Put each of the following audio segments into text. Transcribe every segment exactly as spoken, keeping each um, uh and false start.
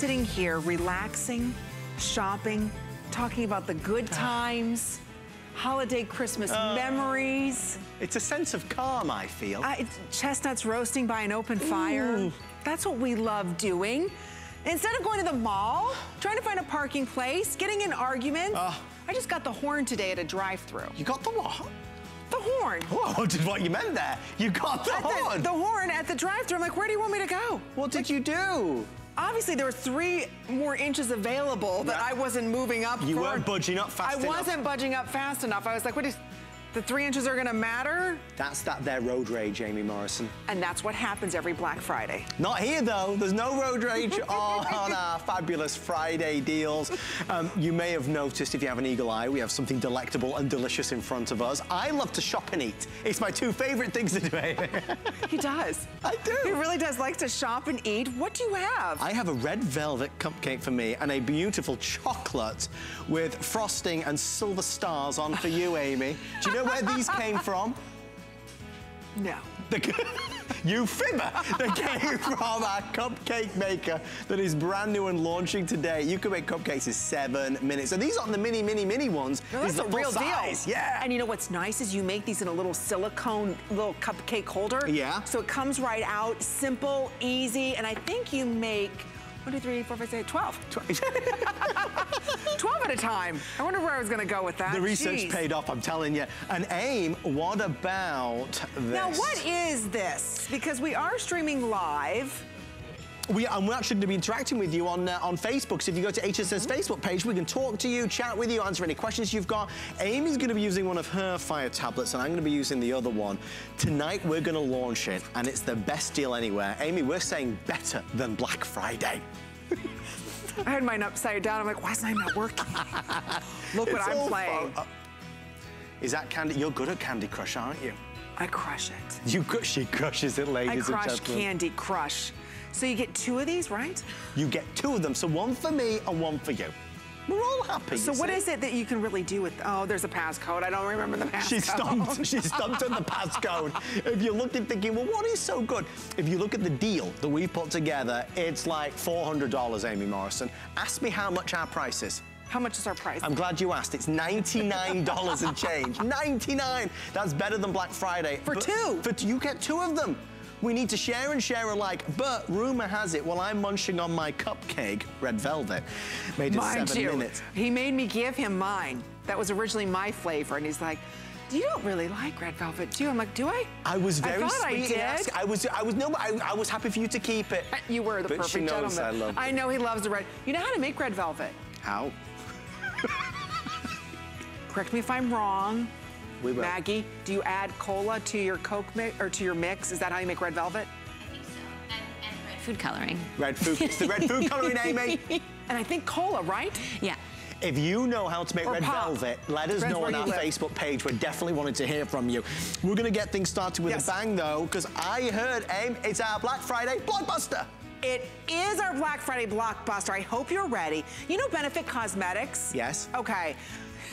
sitting here relaxing, shopping, talking about the good times, holiday Christmas uh, memories. It's a sense of calm, I feel. Uh, it's chestnuts roasting by an open fire. Ooh. That's what we love doing. Instead of going to the mall, trying to find a parking place, getting in arguments. Uh, I just got the horn today at a drive-thru. You got the what? The horn. Oh, did what you meant there. You got the at horn. The, the horn at the drive-thru. I'm like, where do you want me to go? What did like, you do? Obviously, there were three more inches available that yeah. I wasn't moving up. You weren't budging up fast enough. I wasn't budging up fast enough. I was like, what is... The three inches are gonna matter? That's that there road rage, Amy Morrison. And that's what happens every Black Friday. Not here though, there's no road rage on, on our fabulous Friday deals. Um, you may have noticed, if you have an eagle eye, we have something delectable and delicious in front of us. I love to shop and eat. It's my two favorite things to do, Amy. He does. I do. He really does like to shop and eat. What do you have? I have a red velvet cupcake for me and a beautiful chocolate with frosting and silver stars on for you, Amy. Do you know where these came from? No. You fibber! They came from our cupcake maker that is brand new and launching today. You can make cupcakes in seven minutes. And these aren't the mini, mini, mini ones. No, that's a real deal. Yeah. And you know what's nice is you make these in a little silicone, little cupcake holder. Yeah. So it comes right out, simple, easy, and I think you make one, two, three, four, five, six, twelve. twelve at a time. I wonder where I was going to go with that. The research Jeez. paid off, I'm telling you. And AIM, what about this? Now, what is this? Because we are streaming live. We, and we're actually going to be interacting with you on uh, on Facebook. So if you go to H S N's mm-hmm. Facebook page, we can talk to you, chat with you, answer any questions you've got. Amy's going to be using one of her fire tablets, and I'm going to be using the other one. Tonight, we're going to launch it, and it's the best deal anywhere. Amy, we're saying better than Black Friday. I had mine upside down. I'm like, why is mine not working? Look it's what I'm playing. Uh, is that Candy? You're good at Candy Crush, aren't you? I crush it. You crush, she crushes it, ladies and gentlemen. I crush Candy Crush. So you get two of these, right? You get two of them. So one for me and one for you. We're all happy. So what see? is it that you can really do with... Oh, there's a passcode. I don't remember the passcode. She's stumped. She's stumped on the passcode. If you looked at thinking, well, what is so good? If you look at the deal that we've put together, it's like four hundred dollars, Amy Morrison. Ask me how much our price is. How much is our price? I'm glad you asked. It's ninety-nine dollars and change. ninety-nine. That's better than Black Friday. For but, two. For, you get two of them. We need to share and share alike, but rumor has it, while I'm munching on my cupcake, red velvet, made in seven you, minutes. He made me give him mine. That was originally my flavor, and he's like, you don't really like red velvet, do you? I'm like, do I? I was very I thought sweet I did. in asking. I was, I was, no, I, I was happy for you to keep it. You were the but perfect she knows gentleman. I love it. I know he loves the red. You know how to make red velvet? How? Correct me if I'm wrong. We will. Maggie, do you add cola to your Coke mix or to your mix? Is that how you make red velvet? I think so. And, and red food coloring. Red food. It's the red food coloring, Amy. And I think cola, right? Yeah. If you know how to make or red pop. velvet, let us Red's know on our live. Facebook page. We're definitely wanting to hear from you. We're going to get things started with yes. a bang, though, because I heard, Amy, it's our Black Friday blockbuster. It is our Black Friday blockbuster. I hope you're ready. You know Benefit Cosmetics? Yes. Okay.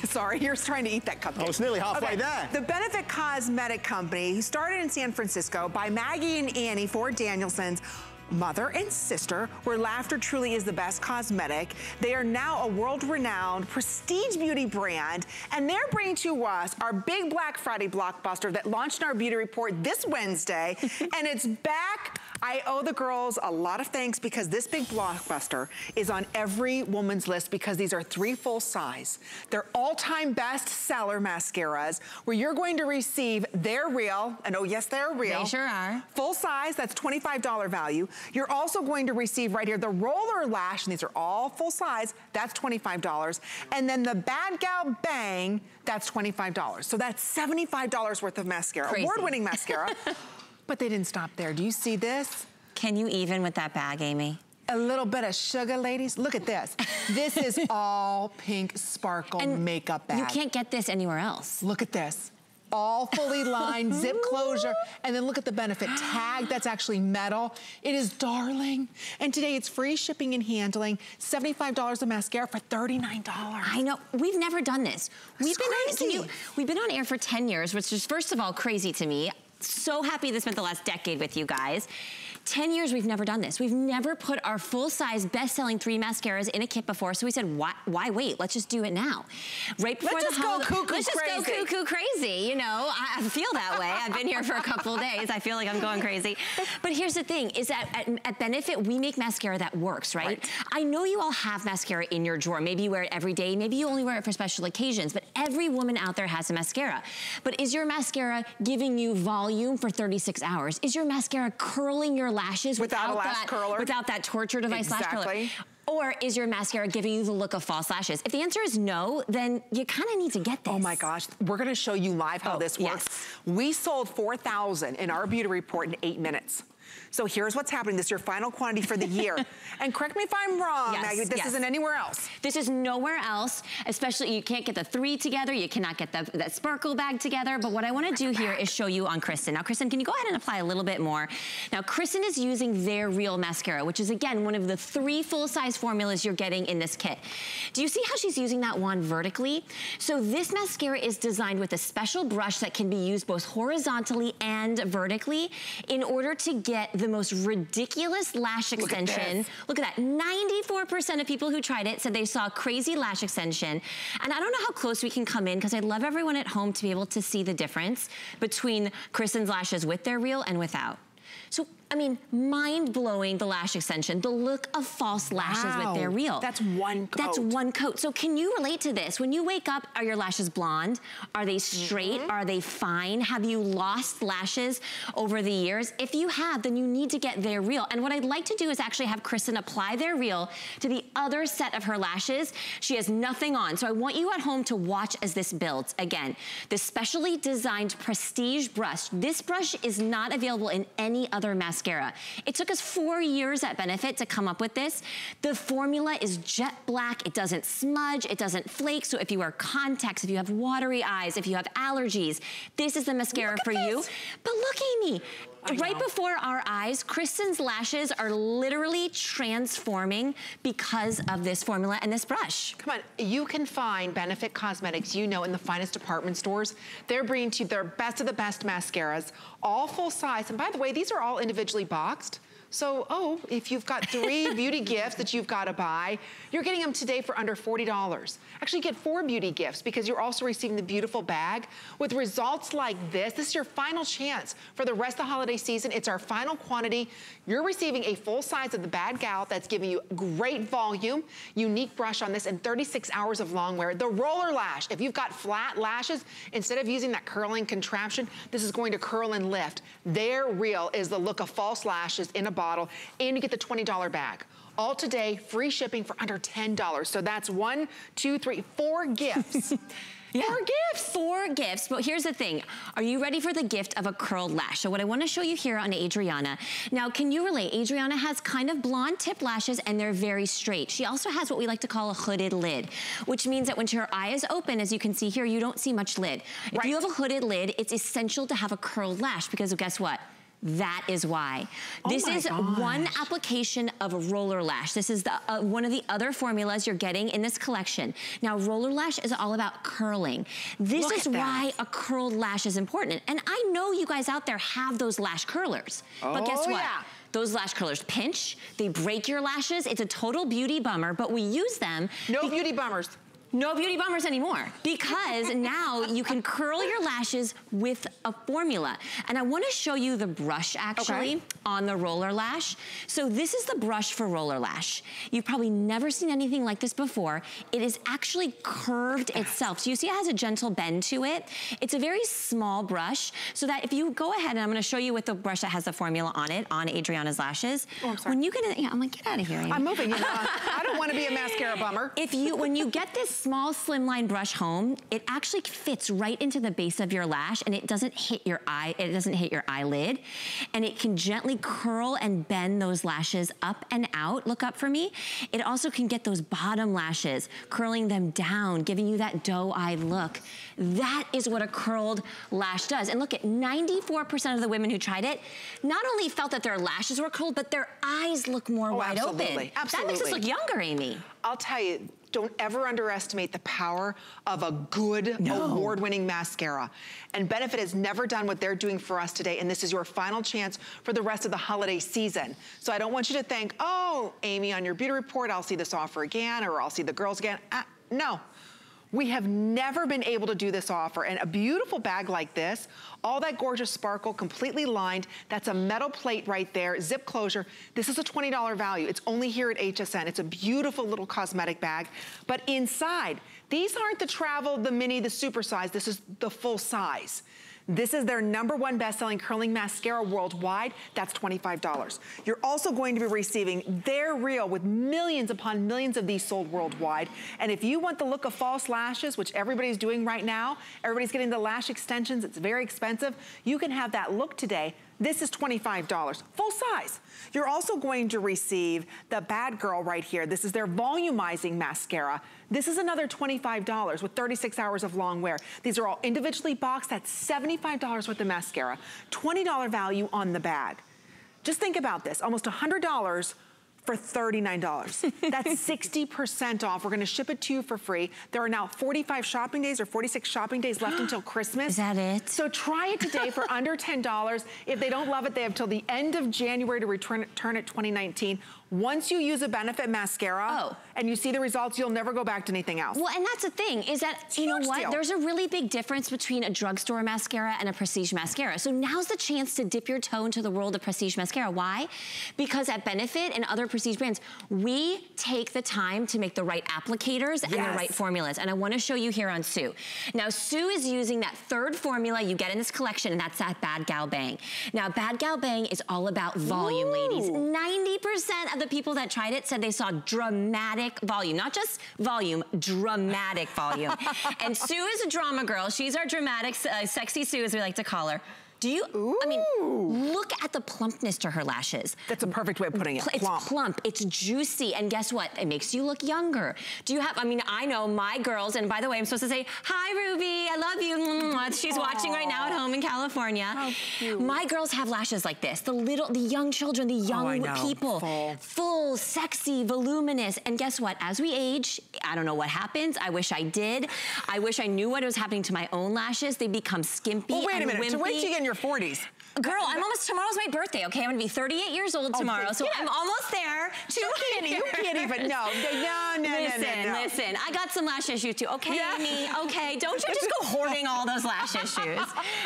Sorry, you're trying to eat that cupcake. Oh, it's nearly halfway okay. there. The Benefit Cosmetic Company, started in San Francisco by Maggie and Annie Ford Danielson's mother and sister, where laughter truly is the best cosmetic. They are now a world-renowned prestige beauty brand, and they're bringing to us our big Black Friday blockbuster that launched in our beauty report this Wednesday, and it's back. I owe the girls a lot of thanks because this big blockbuster is on every woman's list because these are three full size. They're all-time best-seller mascaras where you're going to receive their real, and oh yes, they're real. They sure are. Full size, that's twenty-five dollar value. You're also going to receive right here the roller lash, and these are all full size, that's twenty-five dollars. And then the Bad Gal Bang, that's twenty-five dollars. So that's seventy-five dollars worth of mascara, award-winning mascara. But they didn't stop there. Do you see this? Can you even with that bag, Amy? A little bit of sugar, ladies. Look at this. This is all pink sparkle and makeup bag. You can't get this anywhere else. Look at this. All fully lined, zip closure. And then look at the Benefit tag. That's actually metal. It is darling. And today it's free shipping and handling. seventy-five dollars of mascara for thirty-nine dollars. I know. We've never done this. We've been, on, can you, we've been on air for ten years, which is, first of all, crazy to me. So happy to spend the last decade with you guys. ten years we've never done this. We've never put our full-size best-selling three mascaras in a kit before, so we said, why, why wait? Let's just do it now. Right before let's the holiday. Let's just go cuckoo let's crazy. Let's just go cuckoo crazy, you know. I, I feel that way. I've been here for a couple of days. I feel like I'm going crazy. But here's the thing, is that at, at Benefit, we make mascara that works, right? right? I know you all have mascara in your drawer. Maybe you wear it every day. Maybe you only wear it for special occasions, but every woman out there has a mascara. But is your mascara giving you volume for thirty-six hours? Is your mascara curling your lashes without, without a lash that, curler? Without that torture device exactly. lash curler? Or is your mascara giving you the look of false lashes? If the answer is no, then you kind of need to get this. Oh my gosh, we're gonna show you live how oh, this works. Yes. We sold four thousand in our beauty report in eight minutes. So here's what's happening. This is your final quantity for the year. And correct me if I'm wrong, yes, Maggie, this yes. isn't anywhere else. This is nowhere else, especially you can't get the three together, you cannot get the, that sparkle bag together, but what I wanna do here is show you on Kristen. Now Kristen, can you go ahead and apply a little bit more? Now Kristen is using their real mascara, which is again, one of the three full-size formulas you're getting in this kit. Do you see how she's using that wand vertically? So this mascara is designed with a special brush that can be used both horizontally and vertically in order to get the most ridiculous lash extension. Look at, Look at that. ninety-four percent of people who tried it said they saw crazy lash extension. And I don't know how close we can come in because I'd love everyone at home to be able to see the difference between Kristen's lashes with their reel and without. So, I mean, mind-blowing, the lash extension, the look of false lashes wow. with their reel. That's one coat. That's one coat. So can you relate to this? When you wake up, are your lashes blonde? Are they straight? Mm-hmm. Are they fine? Have you lost lashes over the years? If you have, then you need to get their reel. And what I'd like to do is actually have Kristen apply their reel to the other set of her lashes. She has nothing on. So I want you at home to watch as this builds. Again, the specially designed prestige brush. This brush is not available in any other mascara. Mascara. It took us four years at Benefit to come up with this. The formula is jet black. It doesn't smudge. It doesn't flake. So if you wear contacts, if you have watery eyes, if you have allergies, this is the mascara for you. But look, Amy. Right before our eyes, Kristen's lashes are literally transforming because of this formula and this brush. Come on, you can find Benefit Cosmetics, you know, in the finest department stores. They're bringing to you their best of the best mascaras, all full size. And by the way, these are all individually boxed. So, oh, if you've got three beauty gifts that you've got to buy, you're getting them today for under forty dollars. Actually, get four beauty gifts because you're also receiving the beautiful bag. With results like this, this is your final chance for the rest of the holiday season. It's our final quantity. You're receiving a full size of the bag out that's giving you great volume, unique brush on this, and thirty-six hours of long wear. The roller lash, if you've got flat lashes, instead of using that curling contraption, this is going to curl and lift. Their reel is the look of false lashes in a bottle, and you get the twenty dollar bag. All today, free shipping for under ten dollars. So that's one, two, three, four gifts. Yeah. Four gifts. Four gifts. But here's the thing. Are you ready for the gift of a curled lash? So what I want to show you here on Adriana. Now, can you relate? Adriana has kind of blonde tip lashes and they're very straight. She also has what we like to call a hooded lid, which means that when her eye is open, as you can see here, you don't see much lid. Right. If you have a hooded lid, it's essential to have a curled lash because guess what? That is why. Oh this is gosh. one application of a roller lash. This is the, uh, one of the other formulas you're getting in this collection. Now, roller lash is all about curling. This Look is why a curled lash is important. And I know you guys out there have those lash curlers. Oh, but guess what? Yeah. Those lash curlers pinch. They break your lashes. It's a total beauty bummer, but we use them. No beauty bummers. No beauty bummers anymore because now you can curl your lashes with a formula. And I want to show you the brush actually okay. on the roller lash. So this is the brush for roller lash. You've probably never seen anything like this before. It is actually curved itself. So you see it has a gentle bend to it. It's a very small brush so that if you go ahead and I'm going to show you with the brush that has the formula on it on Adriana's lashes. Oh, I'm sorry. When you can, yeah, I'm like, get out of here, Amy. I'm moving. You know, I don't want to be a mascara bummer. If you, when you get this small slimline brush home, it actually fits right into the base of your lash and it doesn't hit your eye, it doesn't hit your eyelid. And it can gently curl and bend those lashes up and out. Look up for me. It also can get those bottom lashes, curling them down, giving you that doe-eyed look. That is what a curled lash does. And look at ninety-four percent of the women who tried it, not only felt that their lashes were curled, but their eyes look more oh, wide absolutely. open. Absolutely. That makes us look younger, Amy. I'll tell you, don't ever underestimate the power of a good no. award-winning mascara. And Benefit has never done what they're doing for us today, and this is your final chance for the rest of the holiday season. So I don't want you to think, oh, Amy, on your beauty report, I'll see this offer again, or I'll see the girls again. Uh, no. We have never been able to do this offer. And a beautiful bag like this, all that gorgeous sparkle, completely lined. That's a metal plate right there, zip closure. This is a twenty dollar value. It's only here at H S N. It's a beautiful little cosmetic bag. But inside, these aren't the travel, the mini, the super size. This is the full size. This is their number one best-selling curling mascara worldwide. That's twenty-five dollars. You're also going to be receiving Their Real with millions upon millions of these sold worldwide. And if you want the look of false lashes, which everybody's doing right now, everybody's getting the lash extensions, it's very expensive, you can have that look today. This is twenty-five dollars, full size. You're also going to receive the Bad Girl right here. This is their volumizing mascara. This is another twenty-five dollars with thirty-six hours of long wear. These are all individually boxed. That's seventy-five dollars worth of mascara, twenty dollar value on the bag. Just think about this, almost one hundred dollars for thirty-nine dollars. That's sixty percent off. We're gonna ship it to you for free. There are now forty-five shopping days or forty-six shopping days left until Christmas. Is that it? So try it today for under ten dollars. If they don't love it, they have till the end of January to return it, turn it twenty nineteen. Once you use a Benefit mascara oh. and you see the results, you'll never go back to anything else. Well, and that's the thing is that, it's you know what? Deal. There's a really big difference between a drugstore mascara and a prestige mascara. So now's the chance to dip your toe into the world of prestige mascara. Why? Because at Benefit and other prestige brands, we take the time to make the right applicators and yes. the right formulas. And I want to show you here on Sue. Now, Sue is using that third formula you get in this collection, and that's that Bad Gal Bang. Now, Bad Gal Bang is all about volume, Ooh. ladies. ninety percent of the people that tried it said they saw dramatic volume. Not just volume, dramatic volume. And Sue is a drama girl. She's our dramatic, uh, sexy Sue, as we like to call her. Do you, Ooh. I mean, look at the plumpness to her lashes. That's a perfect way of putting it, It's plump. plump, it's juicy, and guess what? It makes you look younger. Do you have, I mean, I know my girls, and by the way, I'm supposed to say, hi, Ruby, I love you. She's Aww. watching right now at home in California. How cute. My girls have lashes like this. The little, the young children, the young oh, people. Full. Full, sexy, voluminous, and guess what? As we age, I don't know what happens. I wish I did. I wish I knew what was happening to my own lashes. They become skimpy well, wait and a minute. wimpy. Wait till you get your forties. Girl, I'm almost, tomorrow's my birthday, okay? I'm gonna be thirty-eight years old tomorrow, oh, so yeah. I'm almost there. Two you, can't, you can't even, no, no, no, listen, no, no, no. Listen, listen, I got some lash issues too, okay, yeah. Amy, okay? Don't you just go hoarding all those lash issues.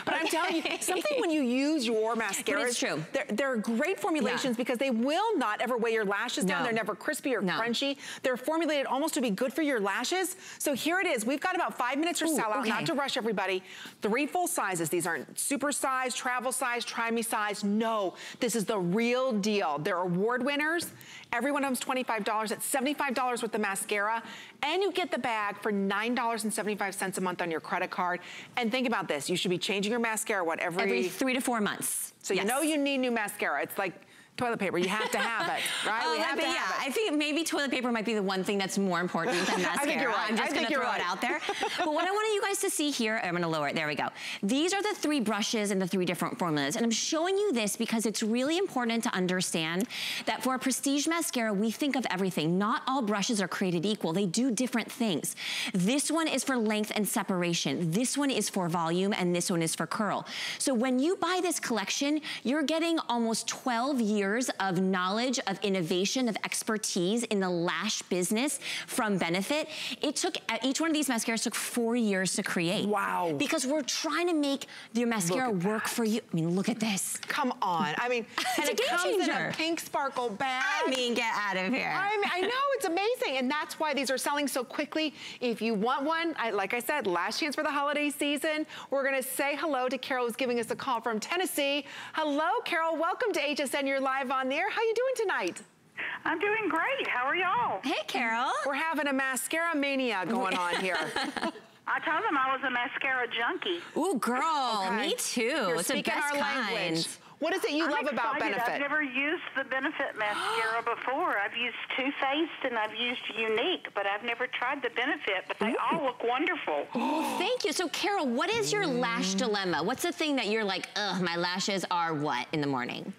But okay. I'm telling you, something when you use your mascaras, it's true. They're, they're great formulations yeah. because they will not ever weigh your lashes down. No. They're never crispy or no. crunchy. They're formulated almost to be good for your lashes. So here it is, we've got about five minutes for sellout, okay. not to rush everybody. Three full sizes, these aren't super size, travel size, try me size. No, this is the real deal. They're award winners. Every one of them is twenty-five dollars. That's seventy-five dollars with the mascara. And you get the bag for nine dollars and seventy-five cents a month on your credit card. And think about this. You should be changing your mascara, what, every... Every three to four months. So yes. you know you need new mascara. It's like... toilet paper, you have to have it, right? Oh, we have to yeah. have it. I think maybe toilet paper might be the one thing that's more important than mascara. I think you're right. I'm just going to throw right. it out there. But what I want you guys to see here, I'm going to lower it, there we go. These are the three brushes and the three different formulas. And I'm showing you this because it's really important to understand that for a prestige mascara, we think of everything. Not all brushes are created equal. They do different things. This one is for length and separation. This one is for volume, and this one is for curl. So when you buy this collection, you're getting almost twelve years of knowledge, of innovation, of expertise in the lash business from Benefit. It took, each one of these mascaras took four years to create. Wow. Because we're trying to make your mascara work that. for you. I mean, look at this. Come on. I mean, and it comes changer. in a pink sparkle bag. I mean, get out of here. I, mean, I know, it's amazing. And that's why these are selling so quickly. If you want one, I, like I said, last chance for the holiday season. We're gonna say hello to Carol, who's giving us a call from Tennessee. Hello, Carol, welcome to H S N. You're live on there. How you doing tonight? I'm doing great. How are y'all? Hey, Carol. We're having a mascara mania going on here. I told them I was a mascara junkie. Ooh, girl, okay. me too. You're it's speaking our kind. language. What is it you I'm love excited. about Benefit? I've never used the Benefit mascara before. I've used Too Faced and I've used Unique, but I've never tried the Benefit, but they Ooh. all look wonderful. Oh, thank you. So, Carol, what is your mm. lash dilemma? What's the thing that you're like, ugh, my lashes are what in the morning?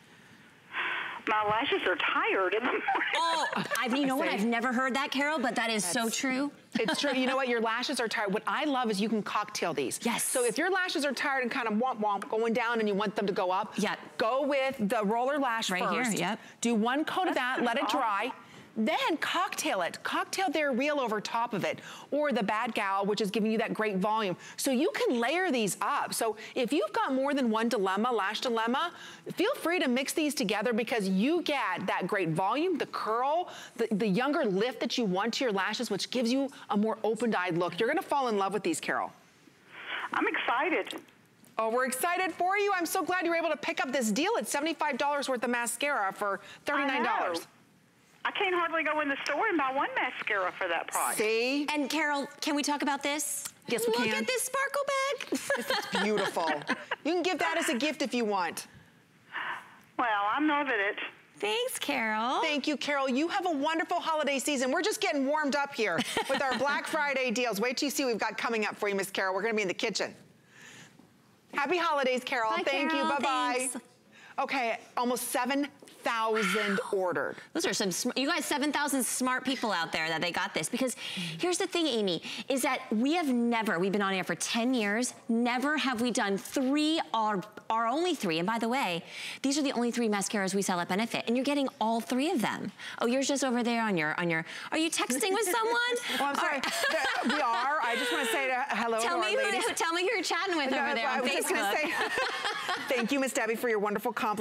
my lashes are tired in the morning. Oh, I've, you know what? I've never heard that, Carol, but that is That's so true. It's true. You know what? Your lashes are tired. What I love is you can cocktail these. Yes. So if your lashes are tired and kind of womp womp going down and you want them to go up, yeah. go with the roller lash right first. Right here, yep. Do one coat of that, let it dry. Then cocktail it. Cocktail their reel over top of it, or the Bad Gal, which is giving you that great volume. So you can layer these up. So if you've got more than one dilemma, lash dilemma, feel free to mix these together because you get that great volume, the curl, the, the younger lift that you want to your lashes, which gives you a more open-eyed look. You're gonna fall in love with these, Carol. I'm excited. Oh, we're excited for you. I'm so glad you were able to pick up this deal. It's seventy-five dollars worth of mascara for thirty-nine dollars. I can't hardly go in the store and buy one mascara for that price. See? And Carol, can we talk about this? Yes, we can. Look at this sparkle bag. This is beautiful. You can give that as a gift if you want. Well, I'm loving it. Thanks, Carol. Thank you, Carol. You have a wonderful holiday season. We're just getting warmed up here with our Black Friday deals. Wait till you see what we've got coming up for you, Miss Carol. We're going to be in the kitchen. Happy holidays, Carol. Bye, Thank Carol. you. Bye-bye. Okay, almost seven thousand wow. ordered. Those are some, you guys, seven thousand smart people out there that they got this. Because here's the thing, Amy, is that we have never, we've been on air for ten years, never have we done three, our, our only three. And by the way, these are the only three mascaras we sell at Benefit. And you're getting all three of them. Oh, yours just over there on your, on your, are you texting with someone? Well, I'm sorry, we are. I just want to say to, hello tell to me our who, Tell me who you're chatting with no, over there I on was Facebook. Just gonna say, thank you, Miss Debbie, for your wonderful compliment.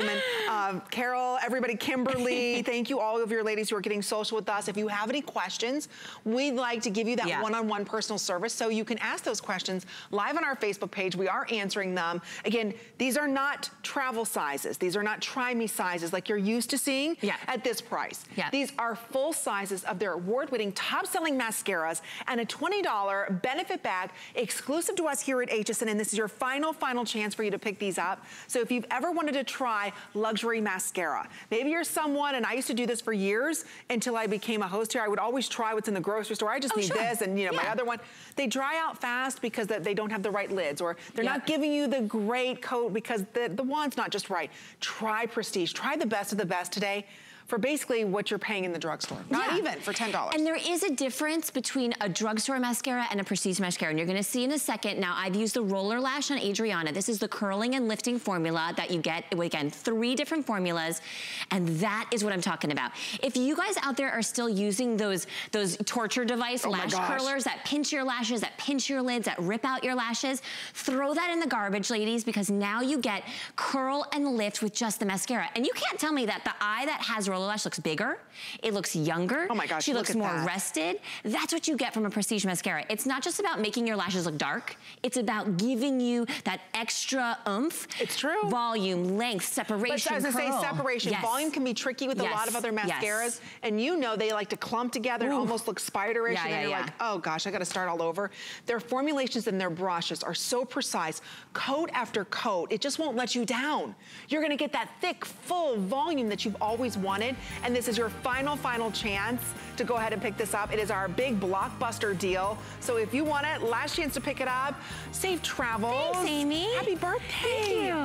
Uh, Carol, everybody, Kimberly, thank you all of your ladies who are getting social with us. If you have any questions, we'd like to give you that yeah. one-on-one personal service so you can ask those questions live on our Facebook page. We are answering them. Again, these are not travel sizes. These are not try-me sizes like you're used to seeing yeah. at this price. Yeah. These are full sizes of their award-winning top-selling mascaras and a twenty dollar Benefit bag exclusive to us here at H S N. And this is your final, final chance for you to pick these up. So if you've ever wanted to try luxury mascara, maybe you're someone, and I used to do this for years until I became a host here, I would always try what's in the grocery store. I just oh, need sure. this and you know yeah. my other one. They dry out fast because they don't have the right lids, or they're yeah. not giving you the great coat because the, the wand's not just right. Try Prestige, try the best of the best today for basically what you're paying in the drugstore. Not yeah. even, for ten dollars. And there is a difference between a drugstore mascara and a Prestige mascara, and you're gonna see in a second. Now, I've used the Roller Lash on Adriana. This is the curling and lifting formula that you get, again, three different formulas, and that is what I'm talking about. If you guys out there are still using those, those torture device oh lash curlers that pinch your lashes, that pinch your lids, that rip out your lashes, throw that in the garbage, ladies, because now you get curl and lift with just the mascara. And you can't tell me that the eye that has roller lash looks bigger, it looks younger, oh my gosh, she looks more that. rested. That's what you get from a Prestige mascara. It's not just about making your lashes look dark, it's about giving you that extra oomph. It's true. Volume, length, separation, but as curl. I say, separation. Yes. Volume can be tricky with yes. a lot of other mascaras, yes. and you know they like to clump together Ooh. and almost look spiderish, yeah, and yeah, you're yeah. like, oh gosh, I gotta start all over. Their formulations and their brushes are so precise, coat after coat, it just won't let you down. You're gonna get that thick, full volume that you've always wanted. And this is your final, final chance to go ahead and pick this up. It is our big blockbuster deal. So if you want it, last chance to pick it up. Safe travels. Thanks, Amy. Happy birthday.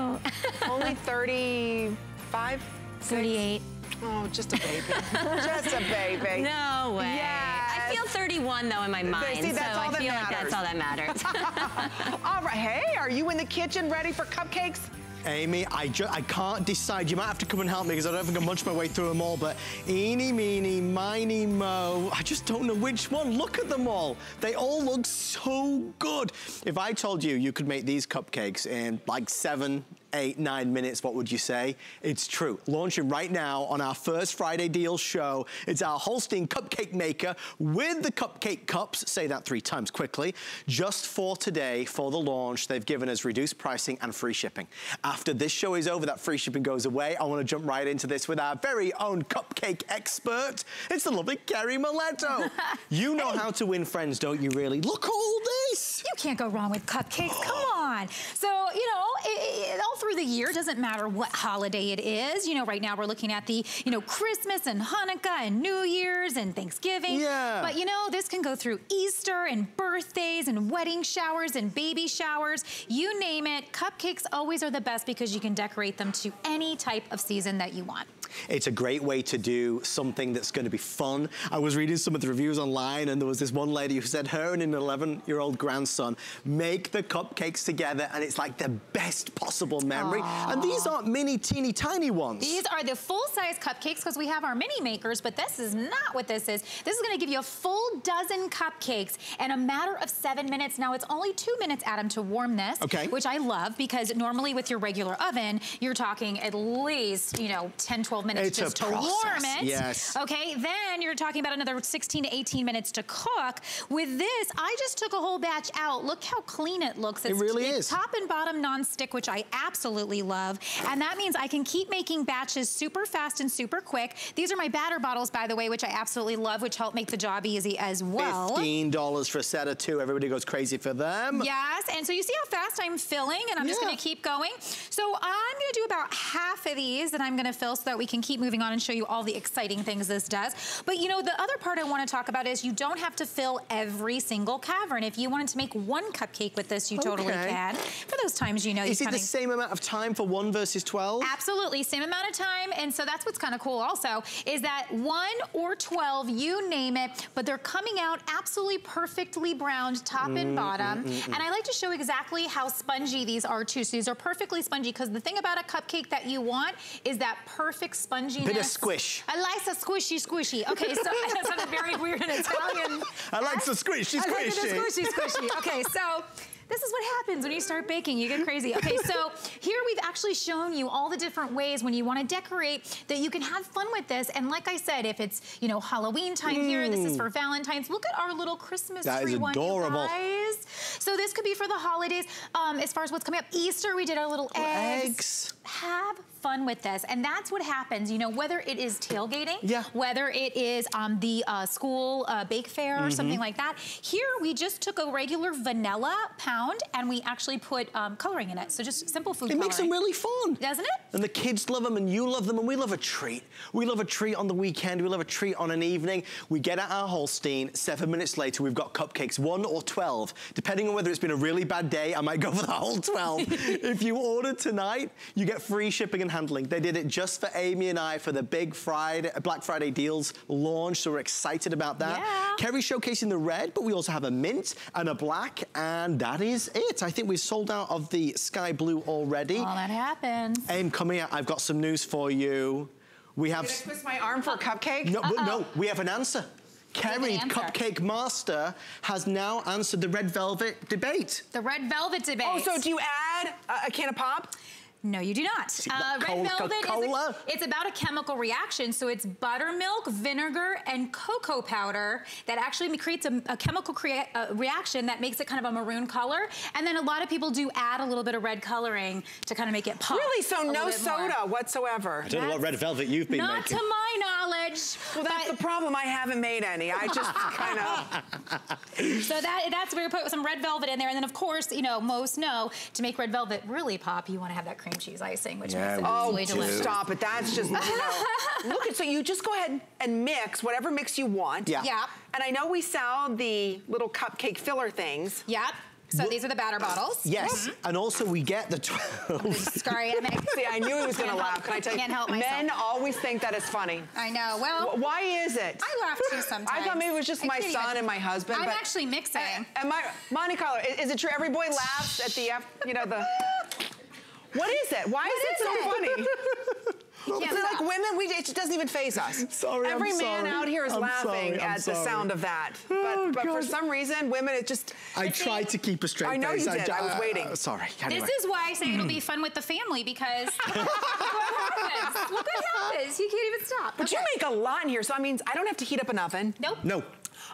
Thank you. Only thirty-five? thirty-eight. Oh, just a baby. Just a baby. No way. Yes. I feel thirty-one, though, in my mind. See, that's so all I that feel matters. like that's all that matters. All right. Hey, are you in the kitchen ready for cupcakes? Amy, I, I can't decide. You might have to come and help me because I don't think I munch my way through them all, but eeny, meeny, miny, mo. I just don't know which one. Look at them all. They all look so good. If I told you you could make these cupcakes in like seven, eight, nine minutes, what would you say? It's true. Launching right now on our first Friday Deals show. It's our Holstein Cupcake Maker with the cupcake cups. Say that three times quickly. Just for today, for the launch, they've given us reduced pricing and free shipping. After this show is over, that free shipping goes away. I want to jump right into this with our very own cupcake expert. It's the lovely Carrie Mileto. You know hey. how to win friends, don't you really? Look all this! You can't go wrong with cupcakes. Oh. Come on. So, you know, it, it, all through the year, doesn't matter what holiday it is. You know, right now we're looking at the, you know, Christmas and Hanukkah and New Year's and Thanksgiving. Yeah. But you know, this can go through Easter and birthdays and wedding showers and baby showers. You name it, cupcakes always are the best because you can decorate them to any type of season that you want. It's a great way to do something that's going to be fun. I was reading some of the reviews online, and there was this one lady who said her and an eleven-year-old grandson make the cupcakes together, and it's like the best possible memory. Aww. And these aren't mini, teeny, tiny ones. These are the full-size cupcakes, because we have our mini makers, but this is not what this is. This is going to give you a full dozen cupcakes in a matter of seven minutes. Now, it's only two minutes, Adam, to warm this, okay. which I love, because normally with your regular oven, you're talking at least, you know, ten, twelve minutes it's just to process. warm it. Yes. Okay, then you're talking about another sixteen to eighteen minutes to cook. With this, I just took a whole batch out. Look how clean it looks. It's, it really is. Top and bottom nonstick, which I absolutely love. And that means I can keep making batches super fast and super quick. These are my batter bottles, by the way, which I absolutely love, which help make the job easy as well. fifteen dollars for a set of two. Everybody goes crazy for them. Yes, and so you see how fast I'm filling, and I'm yeah. just gonna keep going. So I'm gonna do about half of these that I'm gonna fill so that we can keep moving on and show you all the exciting things this does. But you know, the other part I wanna talk about is you don't have to fill every single cavern. If you wanted to make one cupcake with this, you okay. totally can. For those times, you know, is it the same amount of time for one versus twelve? Absolutely, same amount of time. And so that's what's kinda cool also, is that one or twelve, you name it, but they're coming out absolutely perfectly browned, top mm, and bottom. Mm, mm, and I like to show exactly how spongy these are too. So these are perfectly spongy, because the thing about a cupcake that you want is that perfect sponginess. Bit of squish. I like the squishy squishy. Okay, so that sounded very weird in Italian. I like the squishy squishy. I like the squishy squishy. Okay, so this is what happens when you start baking. You get crazy. Okay, so here we've actually shown you all the different ways when you want to decorate that you can have fun with this. And like I said, if it's, you know, Halloween time mm. here, this is for Valentine's. Look at our little Christmas that tree one, adorable. you guys. So this could be for the holidays. Um, as far as what's coming up, Easter, we did our little eggs. eggs. Have fun with this. And that's what happens, you know, whether it is tailgating, yeah. whether it is um, the uh, school uh, bake fair mm-hmm. or something like that. Here, we just took a regular vanilla pound and we actually put um, coloring in it. So just simple food coloring. It makes them really fun. Doesn't it? And the kids love them, and you love them, and we love a treat. We love a treat on the weekend. We love a treat on an evening. We get out our Holstein. Seven minutes later, we've got cupcakes, one or twelve. Depending on whether it's been a really bad day, I might go for the whole twelve. If you order tonight, you get free shipping and handling. They did it just for Amy and I for the big Friday, Black Friday deals launch, so we're excited about that. Yeah. Kerry's showcasing the red, but we also have a mint and a black, and that is is it. I think we sold out of the sky blue already. Well, that happens. Aim, come here. I've got some news for you. We have... Did I twist my arm for a cupcake? No, uh-oh. no, we have an answer. Kerry, Cupcake Master, has now answered the red velvet debate. The red velvet debate. Oh, so do you add a, a can of pop? No, you do not. Uh, red velvet is a, it's about a chemical reaction. So it's buttermilk, vinegar, and cocoa powder that actually creates a, a chemical crea uh, reaction that makes it kind of a maroon color. And then a lot of people do add a little bit of red coloring to kind of make it pop. Really? So no soda more. whatsoever? I don't that's know what red velvet you've been not making. Not to my knowledge. Well, that's the problem. I haven't made any. I just kind of... So that, that's where we put some red velvet in there. And then, of course, you know, most know, to make red velvet really pop, you want to have that cream cheese icing, which yeah, makes it oh, really delicious. Stop it. That's just, you know, look at, so you just go ahead and mix whatever mix you want. Yeah. yeah. And I know we sell the little cupcake filler things. Yep. So what? These are the batter bottles. Yes. Mm-hmm. And also we get the twelve. Sorry, I mean, see, I knew he was going to laugh. Can I tell you? Can't help myself. Men always think that it's funny. I know. Well, w why is it? I laugh too sometimes. I thought maybe it was just I my son even... and my husband. I'm but actually mixing. Am I, Monte Carlo? Is, is it true? Every boy laughs at the, you know, the. What is it? Why is it so funny? Yeah, it's like women, we, it doesn't even faze us. Sorry, Every I'm man sorry. out here is I'm laughing sorry, at sorry. the sound of that. But, oh, but for some reason, women, it just... I tried to keep a straight face. I know you did. I, I was waiting. Uh, sorry. Anyway. This is why I say it'll be fun with the family, because... Look what happens. Look what happens. You can't even stop. But okay. you make a lot in here, so that means I don't have to heat up an oven. Nope. No.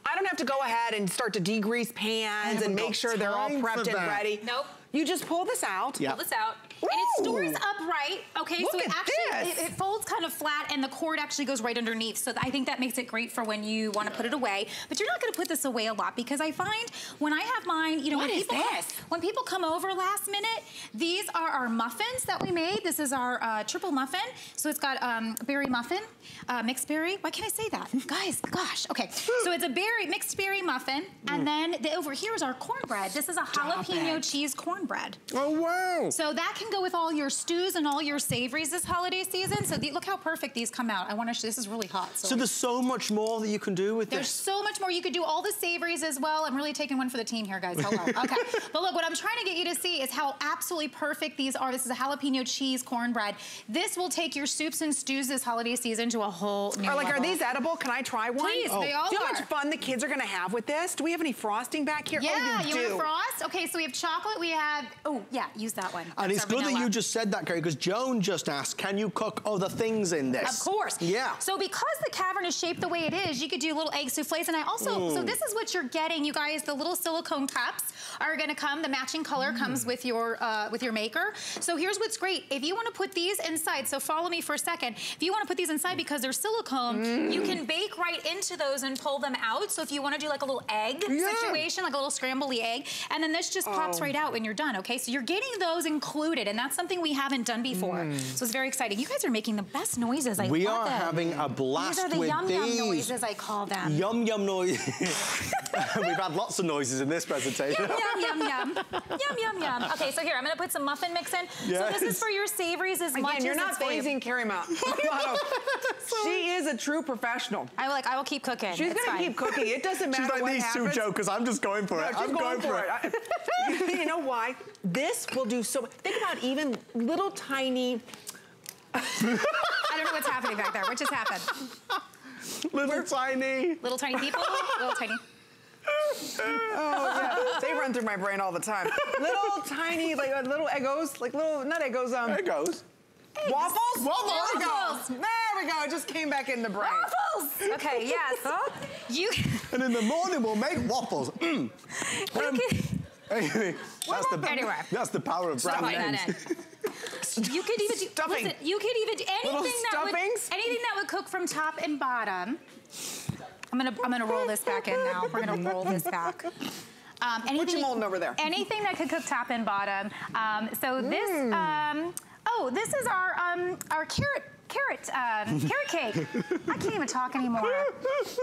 I don't have to go ahead and start to degrease pans and make sure they're all prepped and ready. Nope. You just pull this out. Yep. Pull this out. Ooh. And it stores upright, okay? Look so it actually, it, it folds kind of flat, and the cord actually goes right underneath. So I think that makes it great for when you want to put it away. But you're not going to put this away a lot, because I find when I have mine, you know, what when, is people, this? when people come over last minute, these are our muffins that we made. This is our uh, triple muffin. So it's got um, berry muffin, uh, mixed berry. Why can't I say that? Guys, gosh. Okay. So So it's a berry, mixed berry muffin. Mm. And then the, over here is our cornbread. This is a Stop jalapeno it. cheese cornbread. Oh, wow. So that can go with all your stews and all your savories this holiday season. So the, look how perfect these come out. I want to show, this is really hot. So, so there's so much more that you can do with there's this. There's so much more. You could do all the savories as well. I'm really taking one for the team here, guys. Hello. Okay. But look, what I'm trying to get you to see is how absolutely perfect these are. This is a jalapeno cheese cornbread. This will take your soups and stews this holiday season to a whole new or like, level. Are these edible? Can I try one? Please, oh. they all are. Do you know how much fun the kids are going to have with this? Do we have any frosting back here? Yeah, oh, you, you do. want frost? Okay, so we have chocolate. We have, oh, yeah, use that one. And That's it's good vanilla. that you just said that, Carrie, because Joan just asked, can you cook other things in this? Of course. Yeah. So because the cavern is shaped the way it is, you could do little egg souffles. And I also, mm. so this is what you're getting, you guys. The little silicone cups are going to come. The matching color mm. comes with your, uh, with your maker. So here's what's great. If you want to put these inside, so follow me for a second. If you want to put these inside because they're silicone, mm. you can bake right into those and pull them out. So if you want to do like a little egg yeah. situation, like a little scrambly egg, and then this just oh. pops right out when you're done, okay? So you're getting those included, and that's something we haven't done before. Mm. So it's very exciting. You guys are making the best noises. I we love them. We are having a blast with these. These are the yum-yum noises, I call them. Yum-yum noise. We've had lots of noises in this presentation. Yum-yum-yum. Yum-yum-yum. Okay, so here, I'm going to put some muffin mix in. Yes. So this is for your savories as Again, much as you're not phasing Carrie Mount. She is a true professional. I will, like, I will keep cooking. She's going to keep cooking. It doesn't matter what happens. She's like, these two jokers, I'm just going for no, it. I'm going, going for it. it. I, you know why? This will do so much. Think about even little tiny... I don't know what's happening back there. What just happened? Little We're, tiny. Little tiny people? Little tiny... Oh, yeah. They run through my brain all the time. Little tiny, like uh, little egos, like little, not egos, um. Egos. Waffles? Waffles. Waffles. There we go. It just came back in the brain. Waffles. Okay, yes. Huh? You. And in the morning we'll make waffles. Mm. Um, anyway, that's the, anyway, that's the power of brand names. You could even do, stuffing. Listen, you could even do anything that would, anything that would cook from top and bottom. I'm gonna, I'm gonna roll this back in now. We're gonna roll this back. Um, anything, what you molding over there? Anything that could cook top and bottom. Um, so mm. this, um, oh, this is our, um, our carrot, carrot, um, carrot cake. I can't even talk anymore.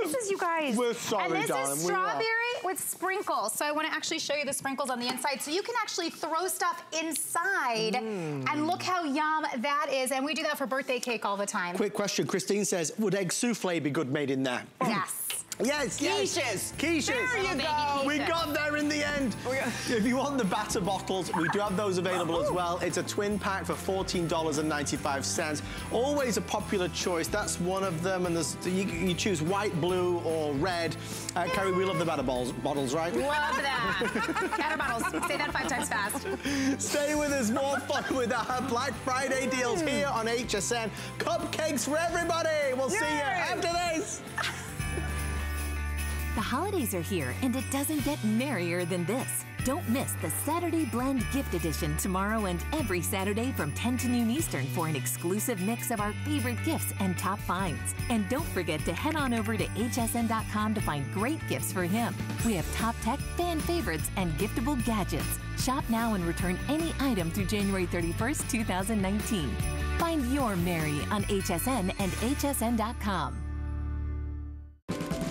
This is you guys. We're sorry, and this darling, is strawberry with sprinkles. So I wanna actually show you the sprinkles on the inside. So you can actually throw stuff inside mm. and look how yum that is. And we do that for birthday cake all the time. Quick question, Christine says, would egg souffle be good made in there? Yes. Yes, yes. Quiches. Quiches. There you go. We got there in the end. If you want the batter bottles, we do have those available as well. It's a twin pack for fourteen ninety-five. Always a popular choice. That's one of them. And there's, you, you choose white, blue, or red. Uh, Carrie, we love the batter balls, bottles, right? Love that. Batter bottles. Say that five times fast. Stay with us. More fun with our Black Friday deals here on H S N. Cupcakes for everybody. We'll Yay. see you after this. The holidays are here, and it doesn't get merrier than this. Don't miss the Saturday Blend Gift Edition tomorrow and every Saturday from ten to noon Eastern for an exclusive mix of our favorite gifts and top finds. And don't forget to head on over to H S N dot com to find great gifts for him. We have top tech, fan favorites, and giftable gadgets. Shop now and return any item through January thirty-first, two thousand nineteen. Find your merry on H S N and H S N dot com.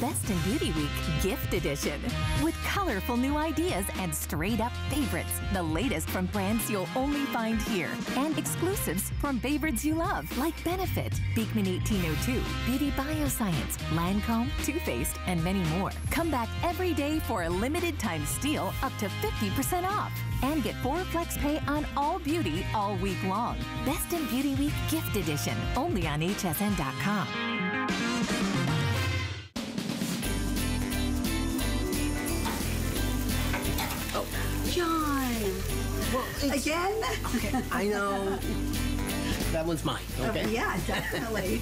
Best in Beauty Week Gift Edition with colorful new ideas and straight up favorites. The latest from brands you'll only find here and exclusives from favorites you love like Benefit, Beekman eighteen oh two, Beauty Bioscience, Lancome, Too Faced, and many more. Come back every day for a limited time steal up to fifty percent off and get four flex pay on all beauty all week long. Best in Beauty Week Gift Edition only on H S N dot com. Well, again? Okay, I know. That one's mine, okay? Oh, yeah, definitely.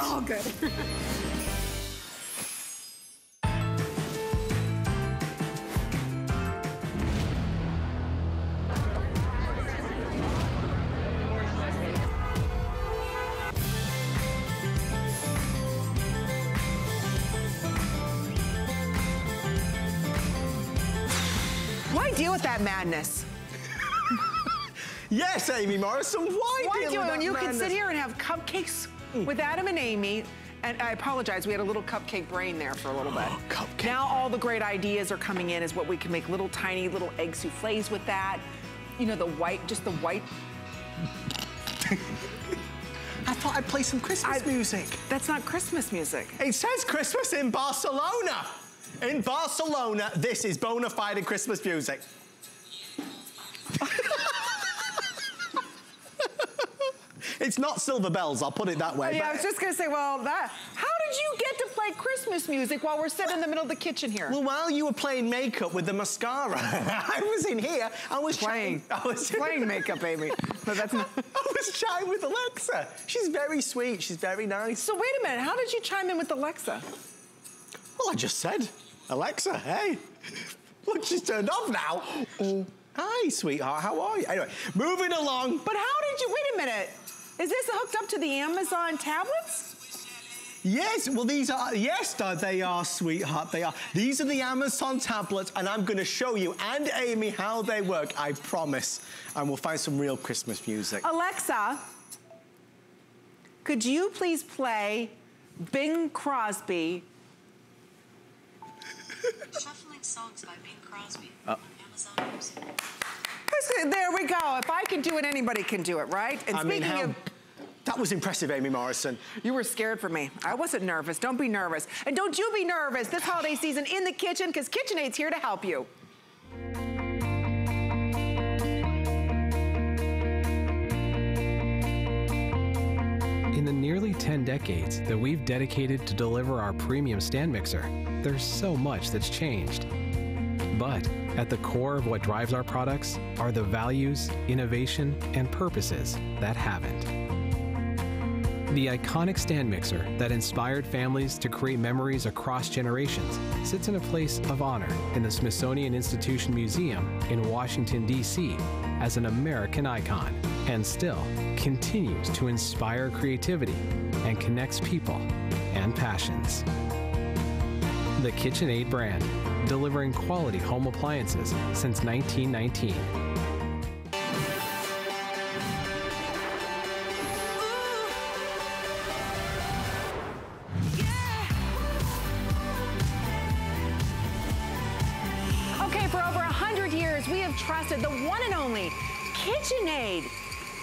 Oh, good. Why deal with that madness? Yes, Amy Morrison, why, why deal with that madness? Why do it when you can sit here and have cupcakes with Adam and Amy, and I apologize, we had a little cupcake brain there for a little bit. Oh, cupcake. Now all the great ideas are coming in as what we can make little tiny little egg souffles with that. You know, the white, just the white. I thought I'd play some Christmas I, music. That's not Christmas music. It says Christmas in Barcelona. In Barcelona, this is bona fide Christmas music. It's not Silver Bells, I'll put it that way. Yeah, but I was just gonna say, well, that, how did you get to play Christmas music while we're sitting in the middle of the kitchen here? Well, while you were playing makeup with the mascara, I was in here, I was playing, I was playing makeup, Amy. But that's not. I was chiming with Alexa. She's very sweet, she's very nice. So wait a minute, how did you chime in with Alexa? Well, I just said, Alexa, hey. Look, she's turned off now. Oh, hi, sweetheart, how are you? Anyway, moving along. But how did you, wait a minute. Is this hooked up to the Amazon tablets? Yes, well these are, yes they are, sweetheart, they are. These are the Amazon tablets, and I'm gonna show you and Amy how they work, I promise. And we'll find some real Christmas music. Alexa, could you please play Bing Crosby? Shuffling songs by Bing Crosby uh. on Amazon Music. There we go. If I can do it, anybody can do it, right? And I speaking mean, how, of... That was impressive, Amy Morrison. You were scared for me. I wasn't nervous. Don't be nervous. And don't you be nervous this holiday season in the kitchen, because KitchenAid's here to help you. In the nearly ten decades that we've dedicated to deliver our premium stand mixer, there's so much that's changed. But at the core of what drives our products are the values, innovation, and purposes that haven't. The iconic stand mixer that inspired families to create memories across generations sits in a place of honor in the Smithsonian Institution Museum in Washington, D C as an American icon, and still continues to inspire creativity and connects people and passions. The KitchenAid brand, delivering quality home appliances since nineteen nineteen. Yeah. Okay, for over one hundred years, we have trusted the one and only KitchenAid.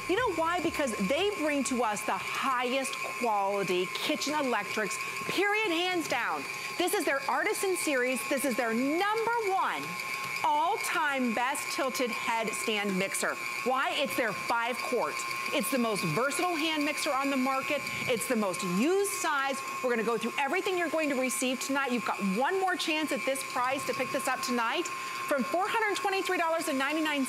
You know why? Because they bring to us the highest quality kitchen electrics, period, hands down. This is their Artisan Series. This is their number one all-time best tilted head stand mixer. Why? It's their five quart. It's the most versatile hand mixer on the market. It's the most used size. We're gonna go through everything you're going to receive tonight. You've got one more chance at this price to pick this up tonight from four hundred twenty-three ninety-nine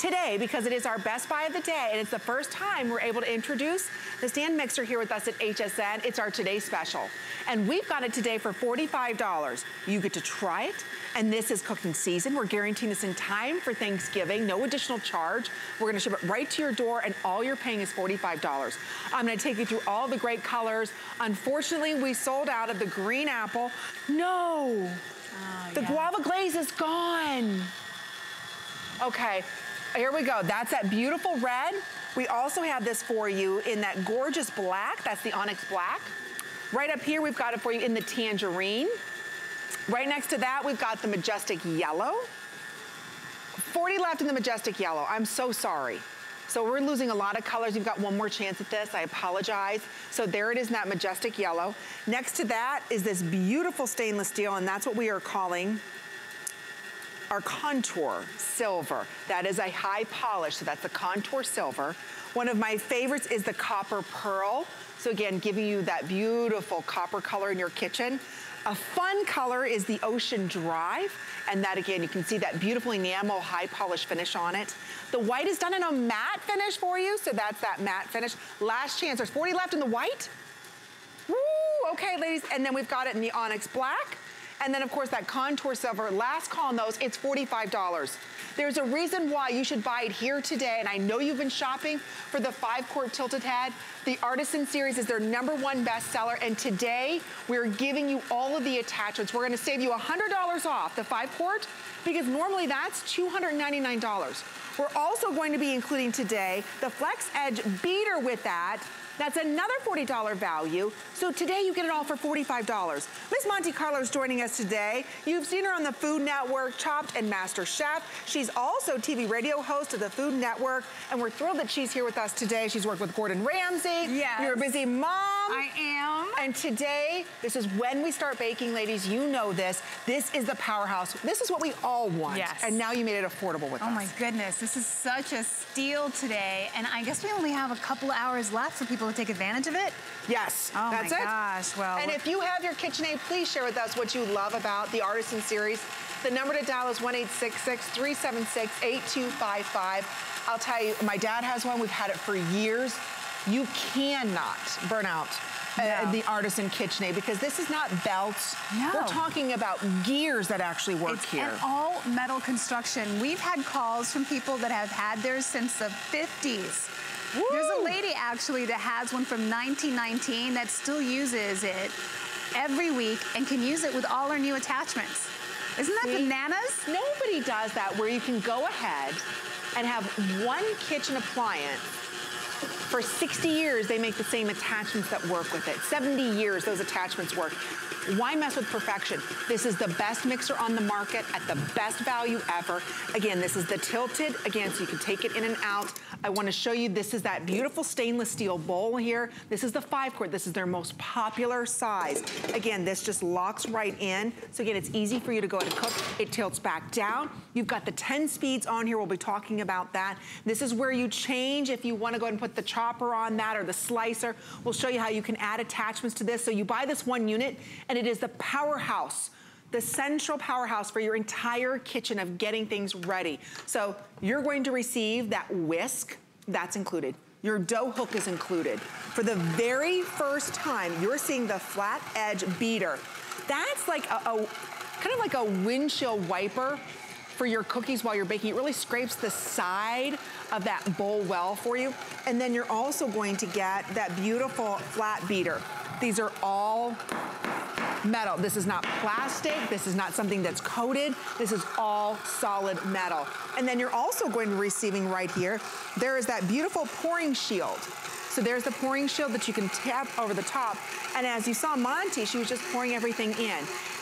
today, because it is our best buy of the day, and it's the first time we're able to introduce the stand mixer here with us at H S N. It's our today special, and we've got it today for forty-five dollars. You get to try it, and this is cooking season. We're guaranteeing this in time for Thanksgiving, no additional charge. We're gonna ship it right to your door, and all you're paying is forty-five dollars. I'm gonna take you through all the great colors. Unfortunately, we sold out of the green apple. No, oh, the yeah. guava glaze is gone. Okay. Here we go, that's that beautiful red. We also have this for you in that gorgeous black, that's the onyx black. Right up here, we've got it for you in the tangerine. Right next to that, we've got the majestic yellow. forty left in the majestic yellow, I'm so sorry. So we're losing a lot of colors. You've got one more chance at this, I apologize. So there it is in that majestic yellow. Next to that is this beautiful stainless steel, and that's what we are calling our contour silver. That is a high polish, so that's the contour silver. One of my favorites is the copper pearl. So again, giving you that beautiful copper color in your kitchen. A fun color is the ocean drive, and that again, you can see that beautiful enamel high polish finish on it. The white is done in a matte finish for you, so that's that matte finish. Last chance, there's forty left in the white. okay, ladies. And then we've got it in the onyx black. And then, of course, that contour silver. Last call on those, it's forty-five dollars. There's a reason why you should buy it here today, and I know you've been shopping for the five-quart tilted head. The Artisan Series is their number one bestseller, and today we're giving you all of the attachments. We're gonna save you one hundred dollars off the five-quart, because normally that's two hundred ninety-nine dollars. We're also going to be including today the Flex Edge Beater with that. That's another forty dollar value. So today you get it all for forty-five dollars. Miss Monte Carlo is joining us today. You've seen her on the Food Network, Chopped, and Master Chef. She's also T V radio host of the Food Network, and we're thrilled that she's here with us today. She's worked with Gordon Ramsay. Yes. You're a busy mom. I am. And today, this is when we start baking, ladies. You know this. This is the powerhouse. This is what we all want. Yes. And now you made it affordable with oh us. Oh my goodness, this is such a steal today. And I guess we only have a couple hours left for people to take advantage of it? Yes, oh that's it. Oh my gosh, well. And if you have your KitchenAid, please share with us what you love about the Artisan Series. The number to dial is one eight six six, three seven six, eight two five five. I'll tell you, my dad has one, we've had it for years. You cannot burn out no. uh, the Artisan KitchenAid, because this is not belts. No. We're talking about gears that actually work it's here. It's all metal construction. We've had calls from people that have had theirs since the fifties. Woo! There's a lady actually that has one from nineteen nineteen that still uses it every week and can use it with all our new attachments. Isn't that See? Bananas? Nobody does that, where you can go ahead and have one kitchen appliance. For sixty years, they make the same attachments that work with it. seventy years, those attachments work. Why mess with perfection? This is the best mixer on the market at the best value ever. Again, this is the tilted, again, so you can take it in and out. I wanna show you, this is that beautiful stainless steel bowl here. This is the five quart, this is their most popular size. Again, this just locks right in. So again, it's easy for you to go ahead and cook. It tilts back down. You've got the ten speeds on here, we'll be talking about that. This is where you change if you wanna go ahead and put the chopper on that or the slicer. We'll show you how you can add attachments to this. So you buy this one unit, and it is the powerhouse, the central powerhouse for your entire kitchen of getting things ready. So you're going to receive that whisk, that's included. Your dough hook is included. For the very first time, you're seeing the flat edge beater. That's like a, a kind of like a windshield wiper for your cookies while you're baking. It really scrapes the side of that bowl well for you. And then you're also going to get that beautiful flat beater. These are all metal. This is not plastic. This is not something that's coated. This is all solid metal. And then you're also going to be receiving right here, there is that beautiful pouring shield. So there's the pouring shield that you can tap over the top. And as you saw Monty, she was just pouring everything in.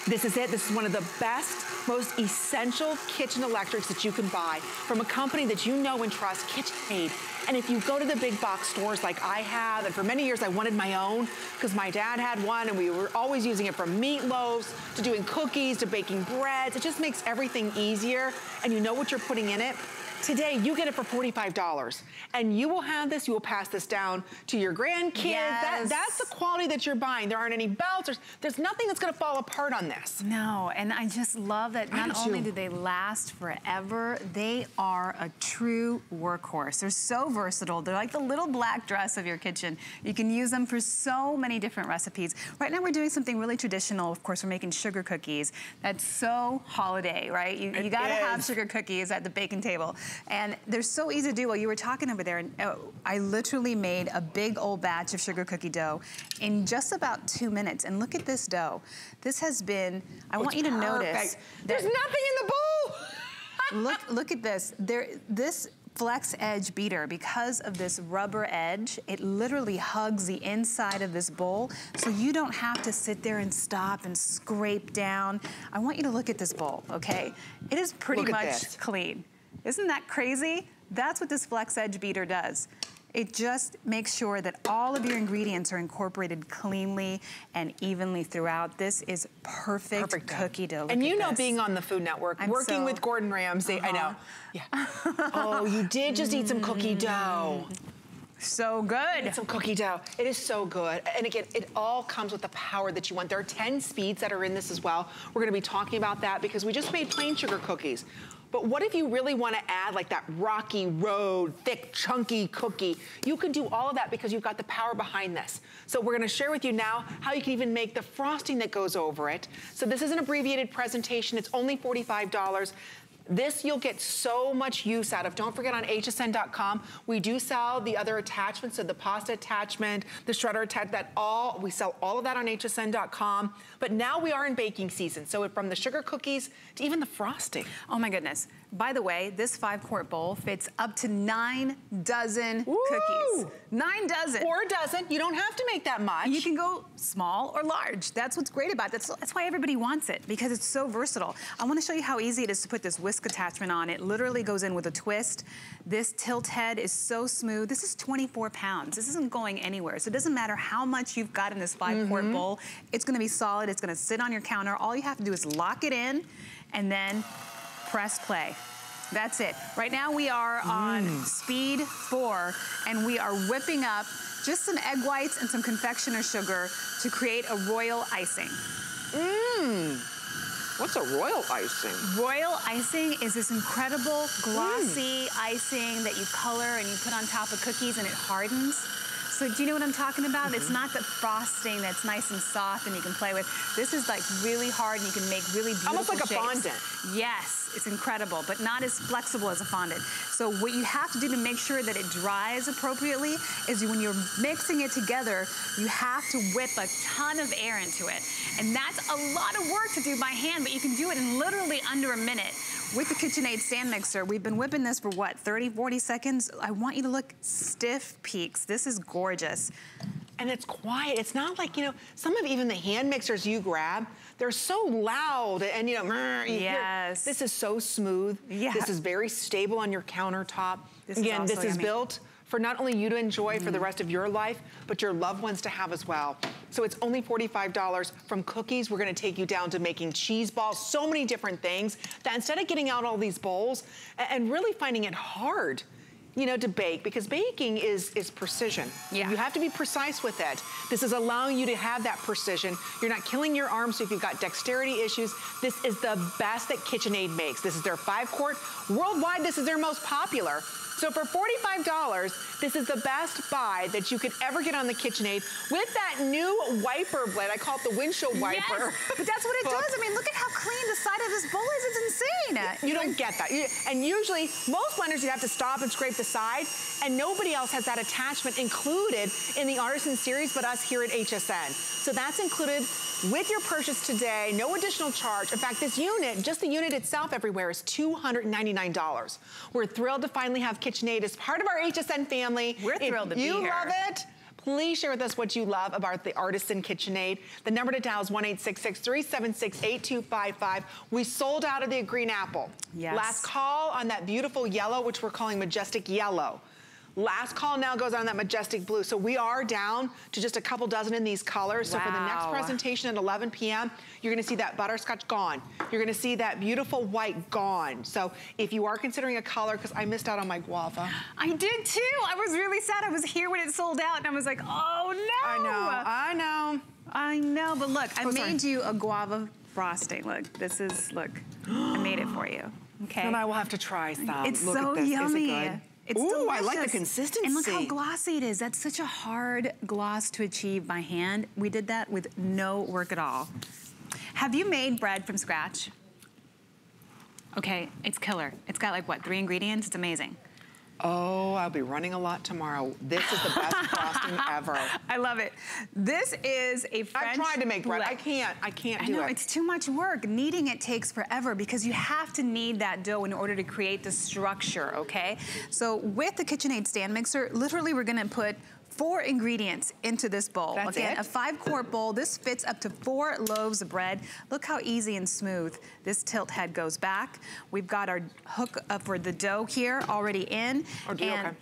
This is it. This is one of the best, most essential kitchen electrics that you can buy from a company that you know and trust, KitchenAid. And if you go to the big box stores like I have, and for many years I wanted my own because my dad had one and we were always using it from meatloaves to doing cookies to baking breads. It just makes everything easier and you know what you're putting in it. Today, you get it for forty-five dollars, and you will have this, you will pass this down to your grandkids. Yes. That, that's the quality that you're buying. There aren't any belts. Or, there's nothing that's gonna fall apart on this. No, and I just love that not Aren't only you? do they last forever, they are a true workhorse. They're so versatile. They're like the little black dress of your kitchen. You can use them for so many different recipes. Right now, we're doing something really traditional. Of course, we're making sugar cookies. That's so holiday, right? You, you gotta is. have sugar cookies at the baking table. And they're so easy to do. Well, you were talking over there, and I literally made a big old batch of sugar cookie dough in just about two minutes. And look at this dough. This has been, I want you to notice. There's nothing in the bowl. Look, look at this. There, this Flex Edge beater, because of this rubber edge, it literally hugs the inside of this bowl, so you don't have to sit there and stop and scrape down. I want you to look at this bowl, okay? It is pretty much clean. Isn't that crazy? That's what this Flex Edge beater does. It just makes sure that all of your ingredients are incorporated cleanly and evenly throughout. This is perfect, perfect cookie dough. Look and you know this. Being on the Food Network, I'm working so, with Gordon Ramsay, uh-huh. I know. Yeah. Oh, you did just eat some cookie dough. So good. Some cookie dough. It is so good. And again, it all comes with the power that you want. There are ten speeds that are in this as well. We're gonna be talking about that because we just made plain sugar cookies. But what if you really want to add like that rocky road, thick, chunky cookie? You can do all of that because you've got the power behind this. So we're going to share with you now how you can even make the frosting that goes over it. So this is an abbreviated presentation. It's only forty-five dollars. This you'll get so much use out of. Don't forget on H S N dot com, we do sell the other attachments, so the pasta attachment, the shredder attachment, that all, we sell all of that on H S N dot com. But now we are in baking season, so from the sugar cookies to even the frosting. Oh my goodness. By the way, this five-quart bowl fits up to nine dozen Woo! cookies. Nine dozen. Or a dozen. You don't have to make that much. You can go small or large. That's what's great about it. That's, that's why everybody wants it, because it's so versatile. I want to show you how easy it is to put this whisk attachment on. It literally goes in with a twist. This tilt head is so smooth. This is twenty-four pounds. This isn't going anywhere. So it doesn't matter how much you've got in this five-quart mm-hmm. bowl. It's going to be solid. It's going to sit on your counter. All you have to do is lock it in and then press play. That's it. Right now we are on mm. speed four, and we are whipping up just some egg whites and some confectioner sugar to create a royal icing. Mmm. What's a royal icing? Royal icing is this incredible glossy mm. icing that you color and you put on top of cookies and it hardens. So do you know what I'm talking about? Mm-hmm. It's not the frosting that's nice and soft and you can play with. This is like really hard and you can make really beautiful almost like shapes. A fondant. Yes, it's incredible, but not as flexible as a fondant. So what you have to do to make sure that it dries appropriately is when you're mixing it together, you have to whip a ton of air into it. And that's a lot of work to do by hand, but you can do it in literally under a minute. With the KitchenAid stand mixer, we've been whipping this for what, thirty, forty seconds? I want you to look stiff peaks. This is gorgeous. And it's quiet. It's not like, you know, some of even the hand mixers you grab, they're so loud and, you know, you yes. hear, this is so smooth. Yeah. This is very stable on your countertop. This Again, is this is yummy. built for not only you to enjoy mm. for the rest of your life, but your loved ones to have as well. So it's only forty-five dollars. From cookies, we're gonna take you down to making cheese balls, so many different things that instead of getting out all these bowls and really finding it hard, you know, to bake, because baking is is precision. Yeah. You have to be precise with it. This is allowing you to have that precision. You're not killing your arms, so if you've got dexterity issues, this is the best that KitchenAid makes. This is their five-quart. Worldwide, this is their most popular. So for forty-five dollars, this is the best buy that you could ever get on the KitchenAid with that new wiper blade. I call it the windshield wiper. Yes, but that's what it does. I mean, look at how clean the side of this bowl is. It's insane. You, you don't get that. You, and usually, most blenders, you have to stop and scrape the side, and nobody else has that attachment included in the Artisan Series but us here at H S N. So that's included with your purchase today, no additional charge. In fact, this unit, just the unit itself everywhere, is two hundred ninety-nine dollars. We're thrilled to finally have KitchenAid as part of our H S N family. We're thrilled to be here. If you love it, please share with us what you love about the Artisan KitchenAid. The number to dial is one eight six six, three seven six, eight two five five. We sold out of the green apple. Yes. Last call on that beautiful yellow, which we're calling majestic yellow. Last call now goes on that majestic blue. So we are down to just a couple dozen in these colors. Wow. So for the next presentation at eleven p m, you're gonna see that butterscotch gone. You're gonna see that beautiful white gone. So if you are considering a color, because I missed out on my guava. I did too. I was really sad. I was here when it sold out and I was like, oh no. I know, I know. I know, but look, I oh, made sorry. you a guava frosting. Look, this is, look, I made it for you. Okay. And I will have to try some. It's look so at this. yummy. Is it good? It's Ooh, delicious. I like the consistency. And look how glossy it is. That's such a hard gloss to achieve by hand. We did that with no work at all. Have you made bread from scratch? Okay, it's killer. It's got like, what, three ingredients? It's amazing. Oh, I'll be running a lot tomorrow. This is the best frosting ever. I love it. This is a French I tried to make bread. I can't. I can't I do know, it. I know, it's too much work. Kneading it takes forever because you have to knead that dough in order to create the structure, okay? So with the KitchenAid stand mixer, literally we're going to put four ingredients into this bowl. That's Again, it? a five-quart bowl. This fits up to four loaves of bread. Look how easy and smooth this tilt head goes back. We've got our hook up for the dough here already in. Or do you, and okay.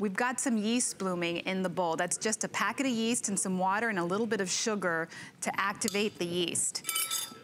we've got some yeast blooming in the bowl. That's just a packet of yeast and some water and a little bit of sugar to activate the yeast.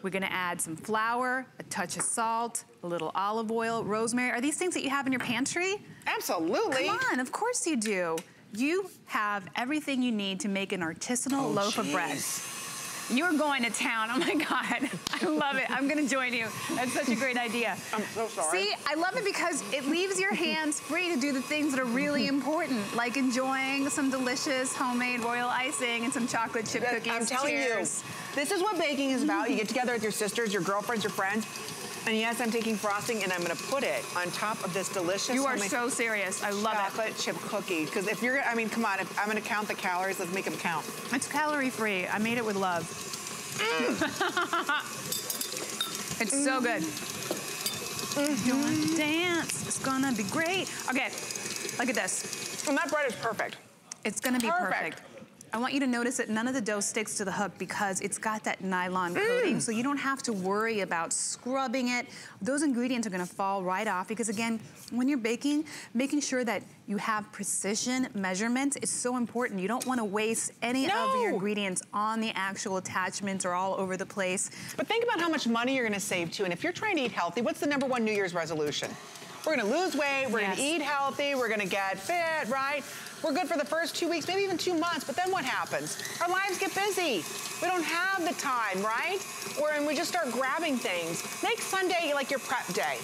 We're gonna add some flour, a touch of salt, a little olive oil, rosemary. Are these things that you have in your pantry? Absolutely. Come on, of course you do. You have everything you need to make an artisanal oh, loaf geez. of bread. You're going to town. Oh my God. I love it. I'm going to join you. That's such a great idea. I'm so sorry. See, I love it because it leaves your hands free to do the things that are really important, like enjoying some delicious homemade royal icing and some chocolate chip yes, cookies. I'm telling Cheers. you, this is what baking is about. You get together with your sisters, your girlfriends, your friends. And yes, I'm taking frosting and I'm gonna put it on top of this delicious You are so serious, I love chocolate it. Chocolate chip cookie. Because if you're, I mean, come on, if I'm gonna count the calories, let's make them count. It's calorie free, I made it with love. Mm. It's mm. so good. Mm-hmm. You wanna dance, it's gonna be great. Okay, look at this. And that bread is perfect. It's gonna be perfect. perfect. I want you to notice that none of the dough sticks to the hook because it's got that nylon coating, mm. so you don't have to worry about scrubbing it. Those ingredients are gonna fall right off because again, when you're baking, making sure that you have precision measurements is so important. You don't wanna waste any no. of your ingredients on the actual attachments or all over the place. But think about how much money you're gonna save too, and if you're trying to eat healthy, what's the number one New Year's resolution? We're gonna lose weight, we're yes. gonna eat healthy, we're gonna get fit, right? We're good for the first two weeks, maybe even two months, but then what happens? Our lives get busy. We don't have the time, right? Or and we just start grabbing things. Make Sunday like your prep day.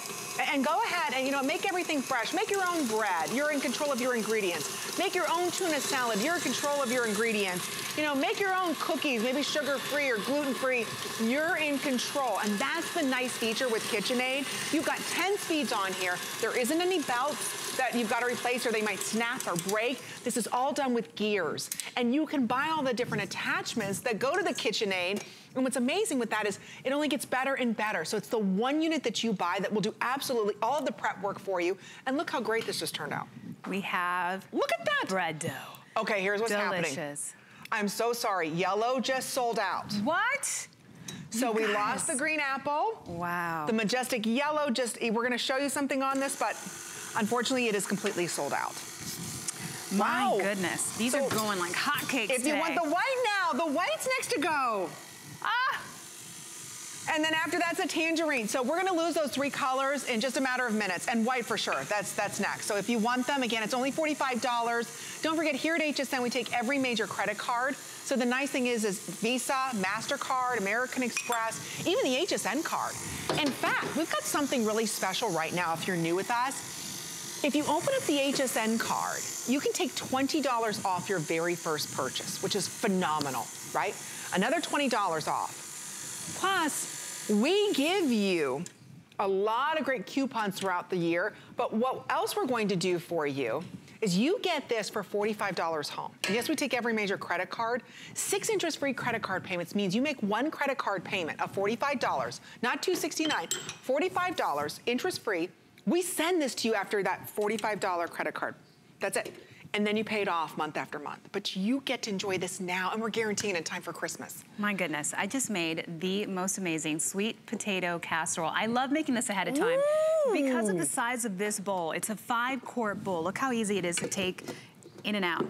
And go ahead and, you know, make everything fresh. Make your own bread. You're in control of your ingredients. Make your own tuna salad. You're in control of your ingredients. You know, make your own cookies, maybe sugar-free or gluten-free. You're in control. And that's the nice feature with KitchenAid. You've got ten speeds on here. There isn't any belts that you've got to replace or they might snap or break. This is all done with gears. And you can buy all the different attachments that go to the KitchenAid. And what's amazing with that is it only gets better and better. So it's the one unit that you buy that will do absolutely all of the prep work for you. And look how great this just turned out. We have look at that bread dough. Okay, here's what's Delicious. happening. I'm so sorry. Yellow just sold out. What? So you we guys. lost the green apple. Wow. The majestic yellow just, we're going to show you something on this, but unfortunately it is completely sold out. My wow. goodness. These so are going like hotcakes. If today. you want the white now, the white's next to go. Ah! And then after that's a tangerine. So we're gonna lose those three colors in just a matter of minutes, and white for sure, that's that's next. So if you want them, again, it's only forty-five dollars. Don't forget, here at H S N, we take every major credit card. So the nice thing is, is Visa, MasterCard, American Express, even the H S N card. In fact, we've got something really special right now if you're new with us. If you open up the H S N card, you can take twenty dollars off your very first purchase, which is phenomenal, right? Another twenty dollars off. Plus, we give you a lot of great coupons throughout the year, but what else we're going to do for you is you get this for forty-five dollars home. And yes, we take every major credit card. Six interest-free credit card payments means you make one credit card payment of forty-five dollars, not two sixty-nine, forty-five dollars interest-free. We send this to you after that forty-five dollar credit card. That's it. And then you pay it off month after month. But you get to enjoy this now, and we're guaranteeing it in time for Christmas. My goodness, I just made the most amazing sweet potato casserole. I love making this ahead of time. Ooh. Because of the size of this bowl, it's a five-quart bowl. Look how easy it is to take in and out.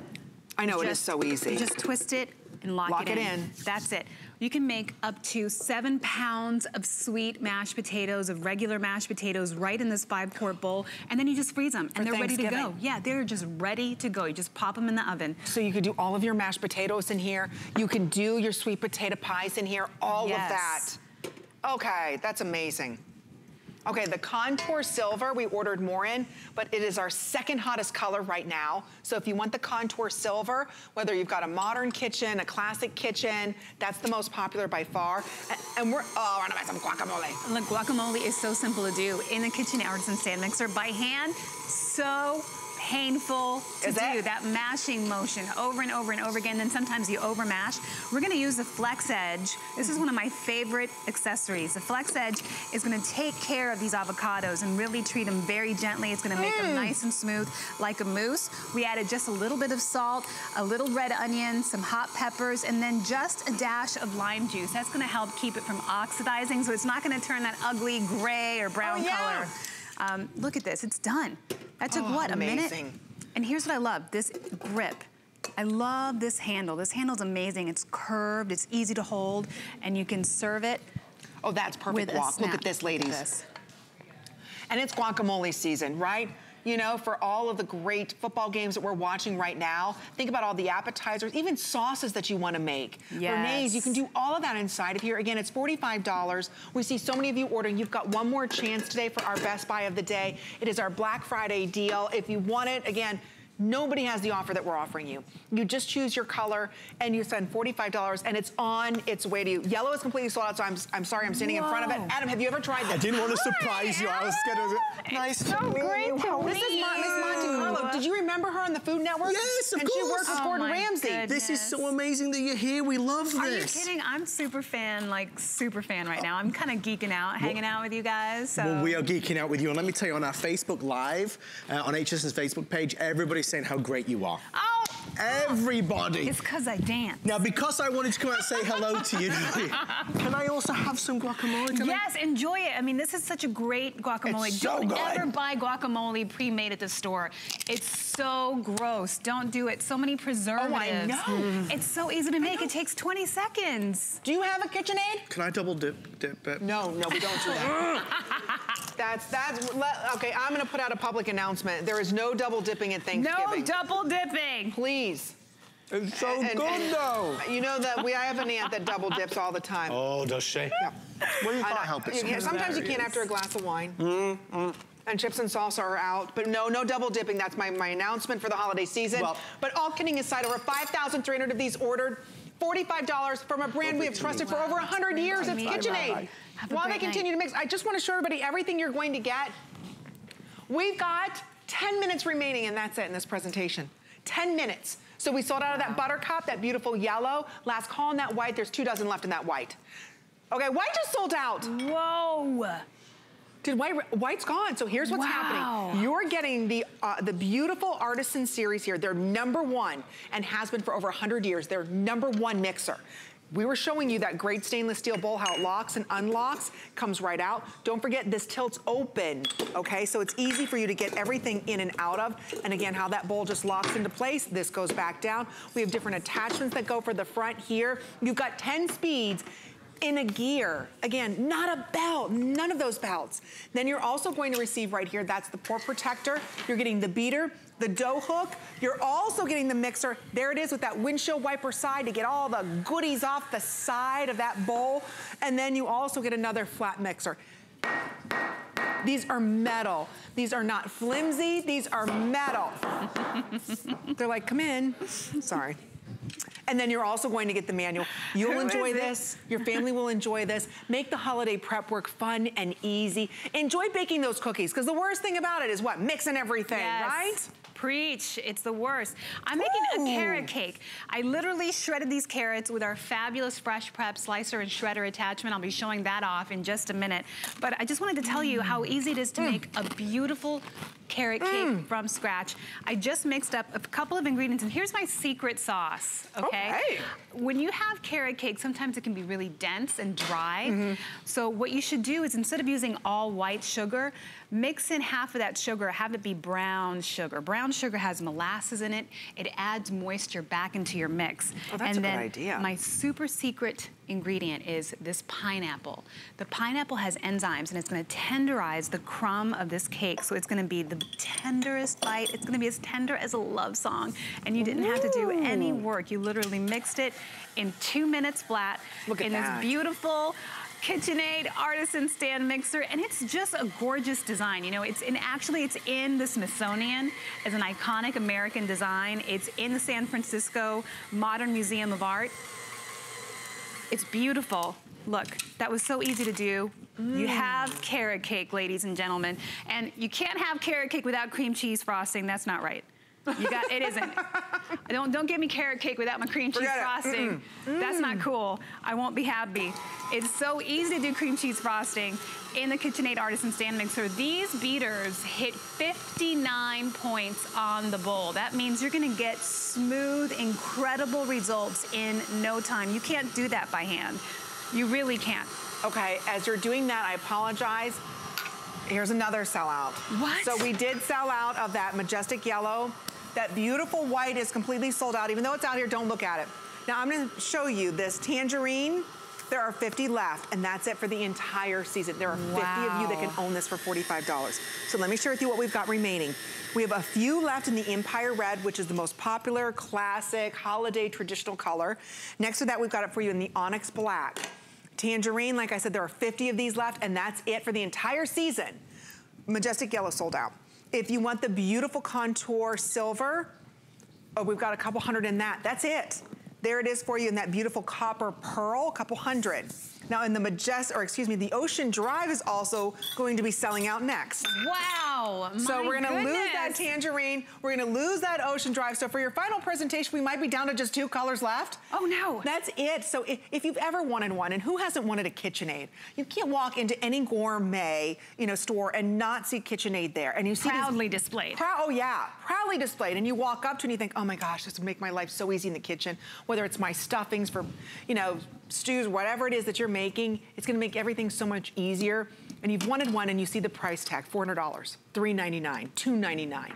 I know, just, it is so easy. You just twist it and lock, lock it, it in. in. That's it. You can make up to seven pounds of sweet mashed potatoes, of regular mashed potatoes, right in this five-quart bowl, and then you just freeze them, and they're ready to go. Yeah, they're just ready to go. You just pop them in the oven. So you could do all of your mashed potatoes in here. You can do your sweet potato pies in here, all of that. Okay, that's amazing. Okay, the Contour Silver, we ordered more in, but it is our second hottest color right now. So if you want the Contour Silver, whether you've got a modern kitchen, a classic kitchen, that's the most popular by far. And, and we're, oh, I'm gonna make some guacamole. Look, guacamole is so simple to do in the kitchen artisan stand mixer by hand. So painful to do, that mashing motion over and over and over again. Then sometimes you over mash. We're gonna use the Flex Edge. This is one of my favorite accessories. The Flex Edge is gonna take care of these avocados and really treat them very gently. It's gonna make mm. them nice and smooth like a mousse. We added just a little bit of salt, a little red onion, some hot peppers, and then just a dash of lime juice. That's gonna help keep it from oxidizing, so it's not gonna turn that ugly gray or brown oh, yeah. color. Um, look at this, it's done. That took, oh, what, amazing. a minute? And here's what I love, this grip. I love this handle. This handle's amazing. It's curved, it's easy to hold, and you can serve it. Oh, that's perfect guac. Look at this, ladies. At this. And it's guacamole season, right? you know, for all of the great football games that we're watching right now. Think about all the appetizers, even sauces that you want to make. Yes. Bernays, you can do all of that inside of here. Again, it's forty-five dollars. We see so many of you ordering. You've got one more chance today for our Best Buy of the Day. It is our Black Friday deal. If you want it, again, nobody has the offer that we're offering you. You just choose your color and you spend forty-five dollars and it's on its way to you. Yellow is completely sold out, so I'm, I'm sorry, I'm standing Whoa. in front of it. Adam, have you ever tried this? I didn't want to surprise you. I was scared. Nice to meet you. This is Mon Miss Monte Carlo. Did you remember her on the Food Network? Yes, of and course. And she worked with oh Gordon Ramsay. Goodness. This is so amazing that you're here. We love this. Are you kidding? I'm super fan, like super fan right now. I'm kind of geeking out, hanging well, out with you guys. So. Well, we are geeking out with you. And let me tell you, on our Facebook Live, uh, on H S N's Facebook page, everybody's saying how great you are. Oh! Everybody. It's because I dance. Now, because I wanted to come out and say hello to you, can I also have some guacamole? Can yes, I... enjoy it. I mean, this is such a great guacamole. It's so Don't good. ever buy guacamole pre-made at the store. It's so gross. Don't do it. So many preservatives. Oh, I know. Mm. It's so easy to make. It takes twenty seconds. Do you have a KitchenAid? Can I double dip, dip it? No, no, we don't do that. that's, that's, let, okay, I'm going to put out a public announcement. There is no double dipping at Thanksgiving. No double dipping. Please. It's so and, good, and, though. You know that we I have an aunt that double dips all the time. Oh, does she? Yeah. Well, you can't help it. You can, sometimes you can't after a glass of wine. Mm-hmm. And chips and salsa are out. But no, no double dipping. That's my, my announcement for the holiday season. Well, but all kidding aside, over five thousand three hundred of these ordered. forty-five dollars from a brand we have trusted wow. for over one hundred years. It's KitchenAid. While they continue night. to mix, I just want to show everybody everything you're going to get. We've got ten minutes remaining, and that's it in this presentation. ten minutes. So we sold out of that buttercup, that beautiful yellow. Last call on that white. There's two dozen left in that white. Okay, white just sold out. Whoa. Did white, white's gone. So here's what's wow. happening. You're getting the uh, the beautiful Artisan Series here. They're number one and has been for over one hundred years. They're number one mixer. We were showing you that great stainless steel bowl, how it locks and unlocks, comes right out. Don't forget, this tilts open, okay? So it's easy for you to get everything in and out of. And again, how that bowl just locks into place. This goes back down. We have different attachments that go for the front here. You've got ten speeds in a gear. Again, not a belt, none of those belts. Then you're also going to receive right here, that's the pour protector. You're getting the beater, the dough hook. You're also getting the mixer. There it is with that windshield wiper side to get all the goodies off the side of that bowl. And then you also get another flat mixer. These are metal. These are not flimsy. These are metal. They're like, come in. Sorry. And then you're also going to get the manual. You'll enjoy this. Your family will enjoy this. Make the holiday prep work fun and easy. Enjoy baking those cookies, because the worst thing about it is what? Mixing everything, yes. right? Preach, it's the worst. I'm making Ooh. a carrot cake. I literally shredded these carrots with our fabulous fresh prep slicer and shredder attachment. I'll be showing that off in just a minute. But I just wanted to tell you how easy it is to mm. make a beautiful carrot cake mm. from scratch. I just mixed up a couple of ingredients, and here's my secret sauce, okay? okay. When you have carrot cake, sometimes it can be really dense and dry. Mm-hmm. So what you should do is, instead of using all white sugar, mix in half of that sugar, have it be brown sugar. Brown sugar has molasses in it. It adds moisture back into your mix. Oh, that's a good idea. And then my super secret ingredient is this pineapple. The pineapple has enzymes, and it's gonna tenderize the crumb of this cake. So it's gonna be the tenderest bite. It's gonna be as tender as a love song. And you didn't Ooh. have to do any work. You literally mixed it in two minutes flat. Look at in that. This beautiful KitchenAid Artisan Stand Mixer, and it's just a gorgeous design. You know, it's in, actually it's in the Smithsonian as an iconic American design. It's in the San Francisco Modern Museum of Art. It's beautiful. Look, that was so easy to do. Mm. You have carrot cake, ladies and gentlemen. And you can't have carrot cake without cream cheese frosting. That's not right. You got, it isn't. Don't, don't give me carrot cake without my cream cheese Forget frosting. Mm-mm. That's not cool. I won't be happy. It's so easy to do cream cheese frosting in the KitchenAid Artisan Stand Mixer. These beaters hit fifty-nine points on the bowl. That means you're gonna get smooth, incredible results in no time. You can't do that by hand. You really can't. Okay, as you're doing that, I apologize. Here's another sellout. What? So we did sell out of that majestic yellow. That beautiful white is completely sold out. Even though it's out here, don't look at it. Now I'm gonna show you this tangerine There are fifty left, and that's it for the entire season. There are wow. fifty of you that can own this for forty-five dollars. So let me share with you what we've got remaining. We have a few left in the Empire Red, which is the most popular, classic, holiday, traditional color. Next to that, we've got it for you in the Onyx Black. Tangerine, like I said, there are fifty of these left, and that's it for the entire season. Majestic Yellow sold out. If you want the beautiful contour silver, oh, we've got a couple hundred in that. That's it. There it is for you in that beautiful copper pearl, a couple hundred. Now in the majestic, or excuse me, the Ocean Drive is also going to be selling out next. Wow, my So we're gonna goodness. lose that tangerine, we're gonna lose that Ocean Drive. So for your final presentation, we might be down to just two colors left. Oh no. That's it. So if, if you've ever wanted one, and who hasn't wanted a KitchenAid? You can't walk into any gourmet you know, store and not see KitchenAid there. And you see Proudly these, displayed. Prou oh yeah, proudly displayed. And you walk up to it and you think, oh my gosh, this would make my life so easy in the kitchen. Whether it's my stuffings for, you know, stews, whatever it is that you're making, it's gonna make everything so much easier. And you've wanted one and you see the price tag, four hundred dollars, three ninety-nine, two ninety-nine.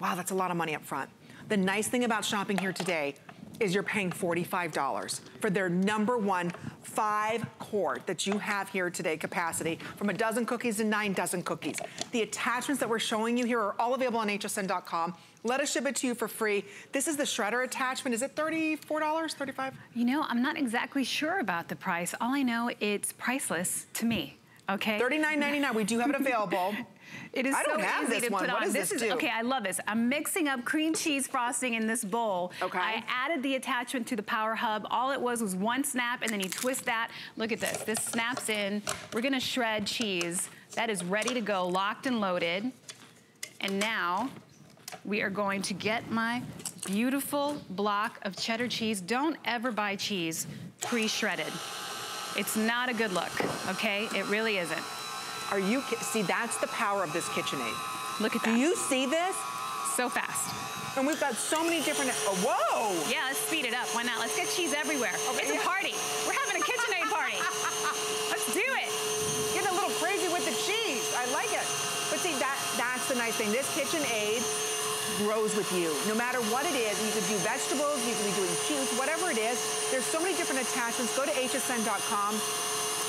Wow, that's a lot of money up front. The nice thing about shopping here today is you're paying forty-five dollars for their number one five quart that you have here today, capacity, from a dozen cookies to nine dozen cookies. The attachments that we're showing you here are all available on H S N dot com. Let us ship it to you for free. This is the shredder attachment. Is it thirty-four dollars, thirty-five dollars? You know, I'm not exactly sure about the price. All I know, it's priceless to me, okay? thirty-nine ninety-nine, we do have it available. It is I don't so have easy this to one. put what on. Does this this do? Okay, I love this. I'm mixing up cream cheese frosting in this bowl. Okay. I added the attachment to the power hub. All it was was one snap, and then you twist that. Look at this. This snaps in. We're gonna shred cheese. That is ready to go, locked and loaded. And now we are going to get my beautiful block of cheddar cheese. Don't ever buy cheese pre-shredded. It's not a good look, okay? It really isn't. Are you, see, that's the power of this KitchenAid. Look at that. Do you see this? So fast. And we've got so many different, oh, whoa. Yeah, let's speed it up. Why not? Let's get cheese everywhere. Okay, it's yeah. a party. We're having a KitchenAid party. Let's do it. Getting a little crazy with the cheese. I like it. But see, that that's the nice thing. This KitchenAid grows with you. No matter what it is, you could do vegetables, you could be doing cheese, whatever it is. There's so many different attachments. Go to H S N dot com.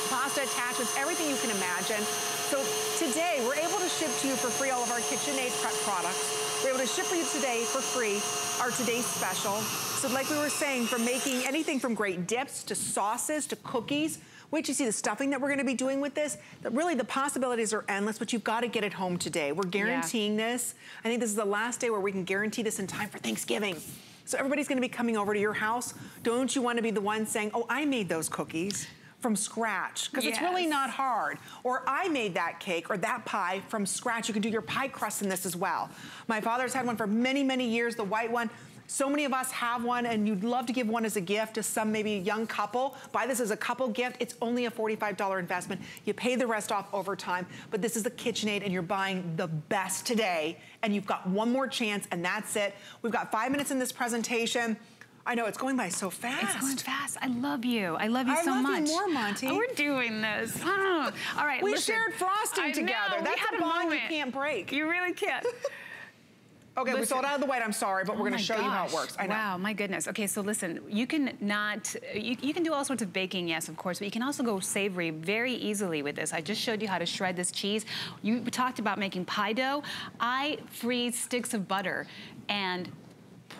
Pasta attachments, everything you can imagine. So today, we're able to ship to you for free all of our KitchenAid prep products. We're able to ship for you today for free our today's special. So like we were saying, from making anything from great dips to sauces to cookies, wait till you see the stuffing that we're gonna be doing with this. That really, the possibilities are endless, but you've gotta get it home today. We're guaranteeing yeah. this. I think this is the last day where we can guarantee this in time for Thanksgiving. So everybody's gonna be coming over to your house. Don't you wanna be the one saying, oh, I made those cookies from scratch, because yes. it's really not hard. Or I made that cake or that pie from scratch. You can do your pie crust in this as well. My father's had one for many, many years, the white one. So many of us have one, and you'd love to give one as a gift to some maybe young couple. Buy this as a couple gift. It's only a forty-five dollar investment. You pay the rest off over time, but this is the KitchenAid, and you're buying the best today, and you've got one more chance, and that's it. We've got five minutes in this presentation. I know, it's going by so fast. It's going fast. I love you. I love you I so love much. I love you more, Monty. Oh, we're doing this. Oh. All right, We listen. shared frosting I together. Know. That's a bond you can't break. You really can't. Okay, listen. We sold out of the white, I'm sorry, but oh we're gonna show gosh. you how it works. I know. Wow, my goodness. Okay, so listen, you can not, you, you can do all sorts of baking, yes, of course, but you can also go savory very easily with this. I just showed you how to shred this cheese. You talked about making pie dough. I freeze sticks of butter and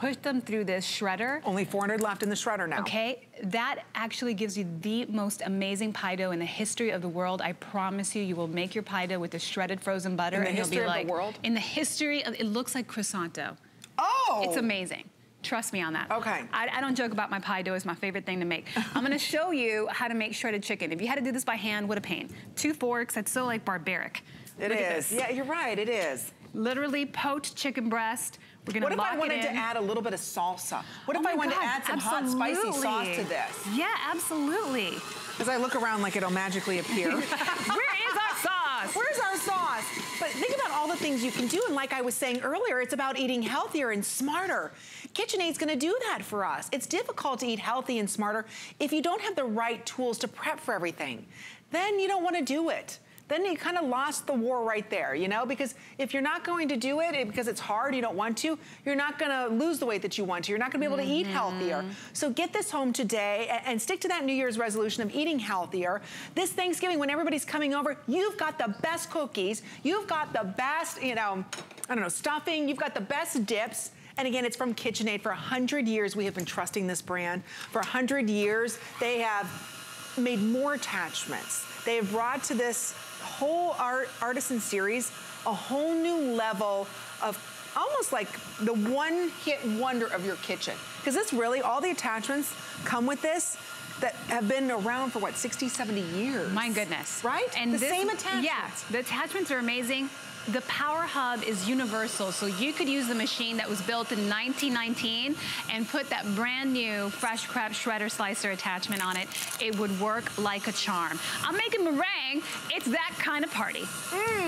put them through this shredder. Only four hundred left in the shredder now. Okay, that actually gives you the most amazing pie dough in the history of the world. I promise you, you will make your pie dough with the shredded frozen butter. In the and history you'll be like, of the world? In the history of, it looks like croissant dough. Oh! It's amazing. Trust me on that. Okay. I, I don't joke about my pie dough. It's my favorite thing to make. I'm gonna show you how to make shredded chicken. If you had to do this by hand, what a pain. Two forks, that's so like barbaric. It Look is. Yeah, you're right, it is. Literally poached chicken breast. We're gonna what if I wanted to add a little bit of salsa? What oh if I wanted God, to add some absolutely. hot spicy sauce to this? Yeah, absolutely. Because I look around like it'll magically appear. Where is our sauce? Where's our sauce? But think about all the things you can do, and like I was saying earlier, it's about eating healthier and smarter. KitchenAid's gonna do that for us. It's difficult to eat healthy and smarter if you don't have the right tools to prep for everything. Then you don't wanna do it. then you kind of lost the war right there, you know? Because if you're not going to do it, because it's hard, you don't want to, you're not gonna lose the weight that you want to. You're not gonna be able to mm-hmm. eat healthier. So get this home today and stick to that New Year's resolution of eating healthier. This Thanksgiving, when everybody's coming over, you've got the best cookies, you've got the best, you know, I don't know, stuffing, you've got the best dips. And again, it's from KitchenAid. For one hundred years, we have been trusting this brand. For one hundred years, they have made more attachments. They have brought to this whole art, Artisan Series a whole new level of almost like the one-hit wonder of your kitchen. Because this really, all the attachments come with this that have been around for, what, sixty, seventy years? My goodness. Right? And the this, same attachments. Yeah, the attachments are amazing. The power hub is universal, so you could use the machine that was built in nineteen nineteen and put that brand new fresh crab shredder slicer attachment on it. It would work like a charm. I'm making meringue. It's that kind of party. Mm.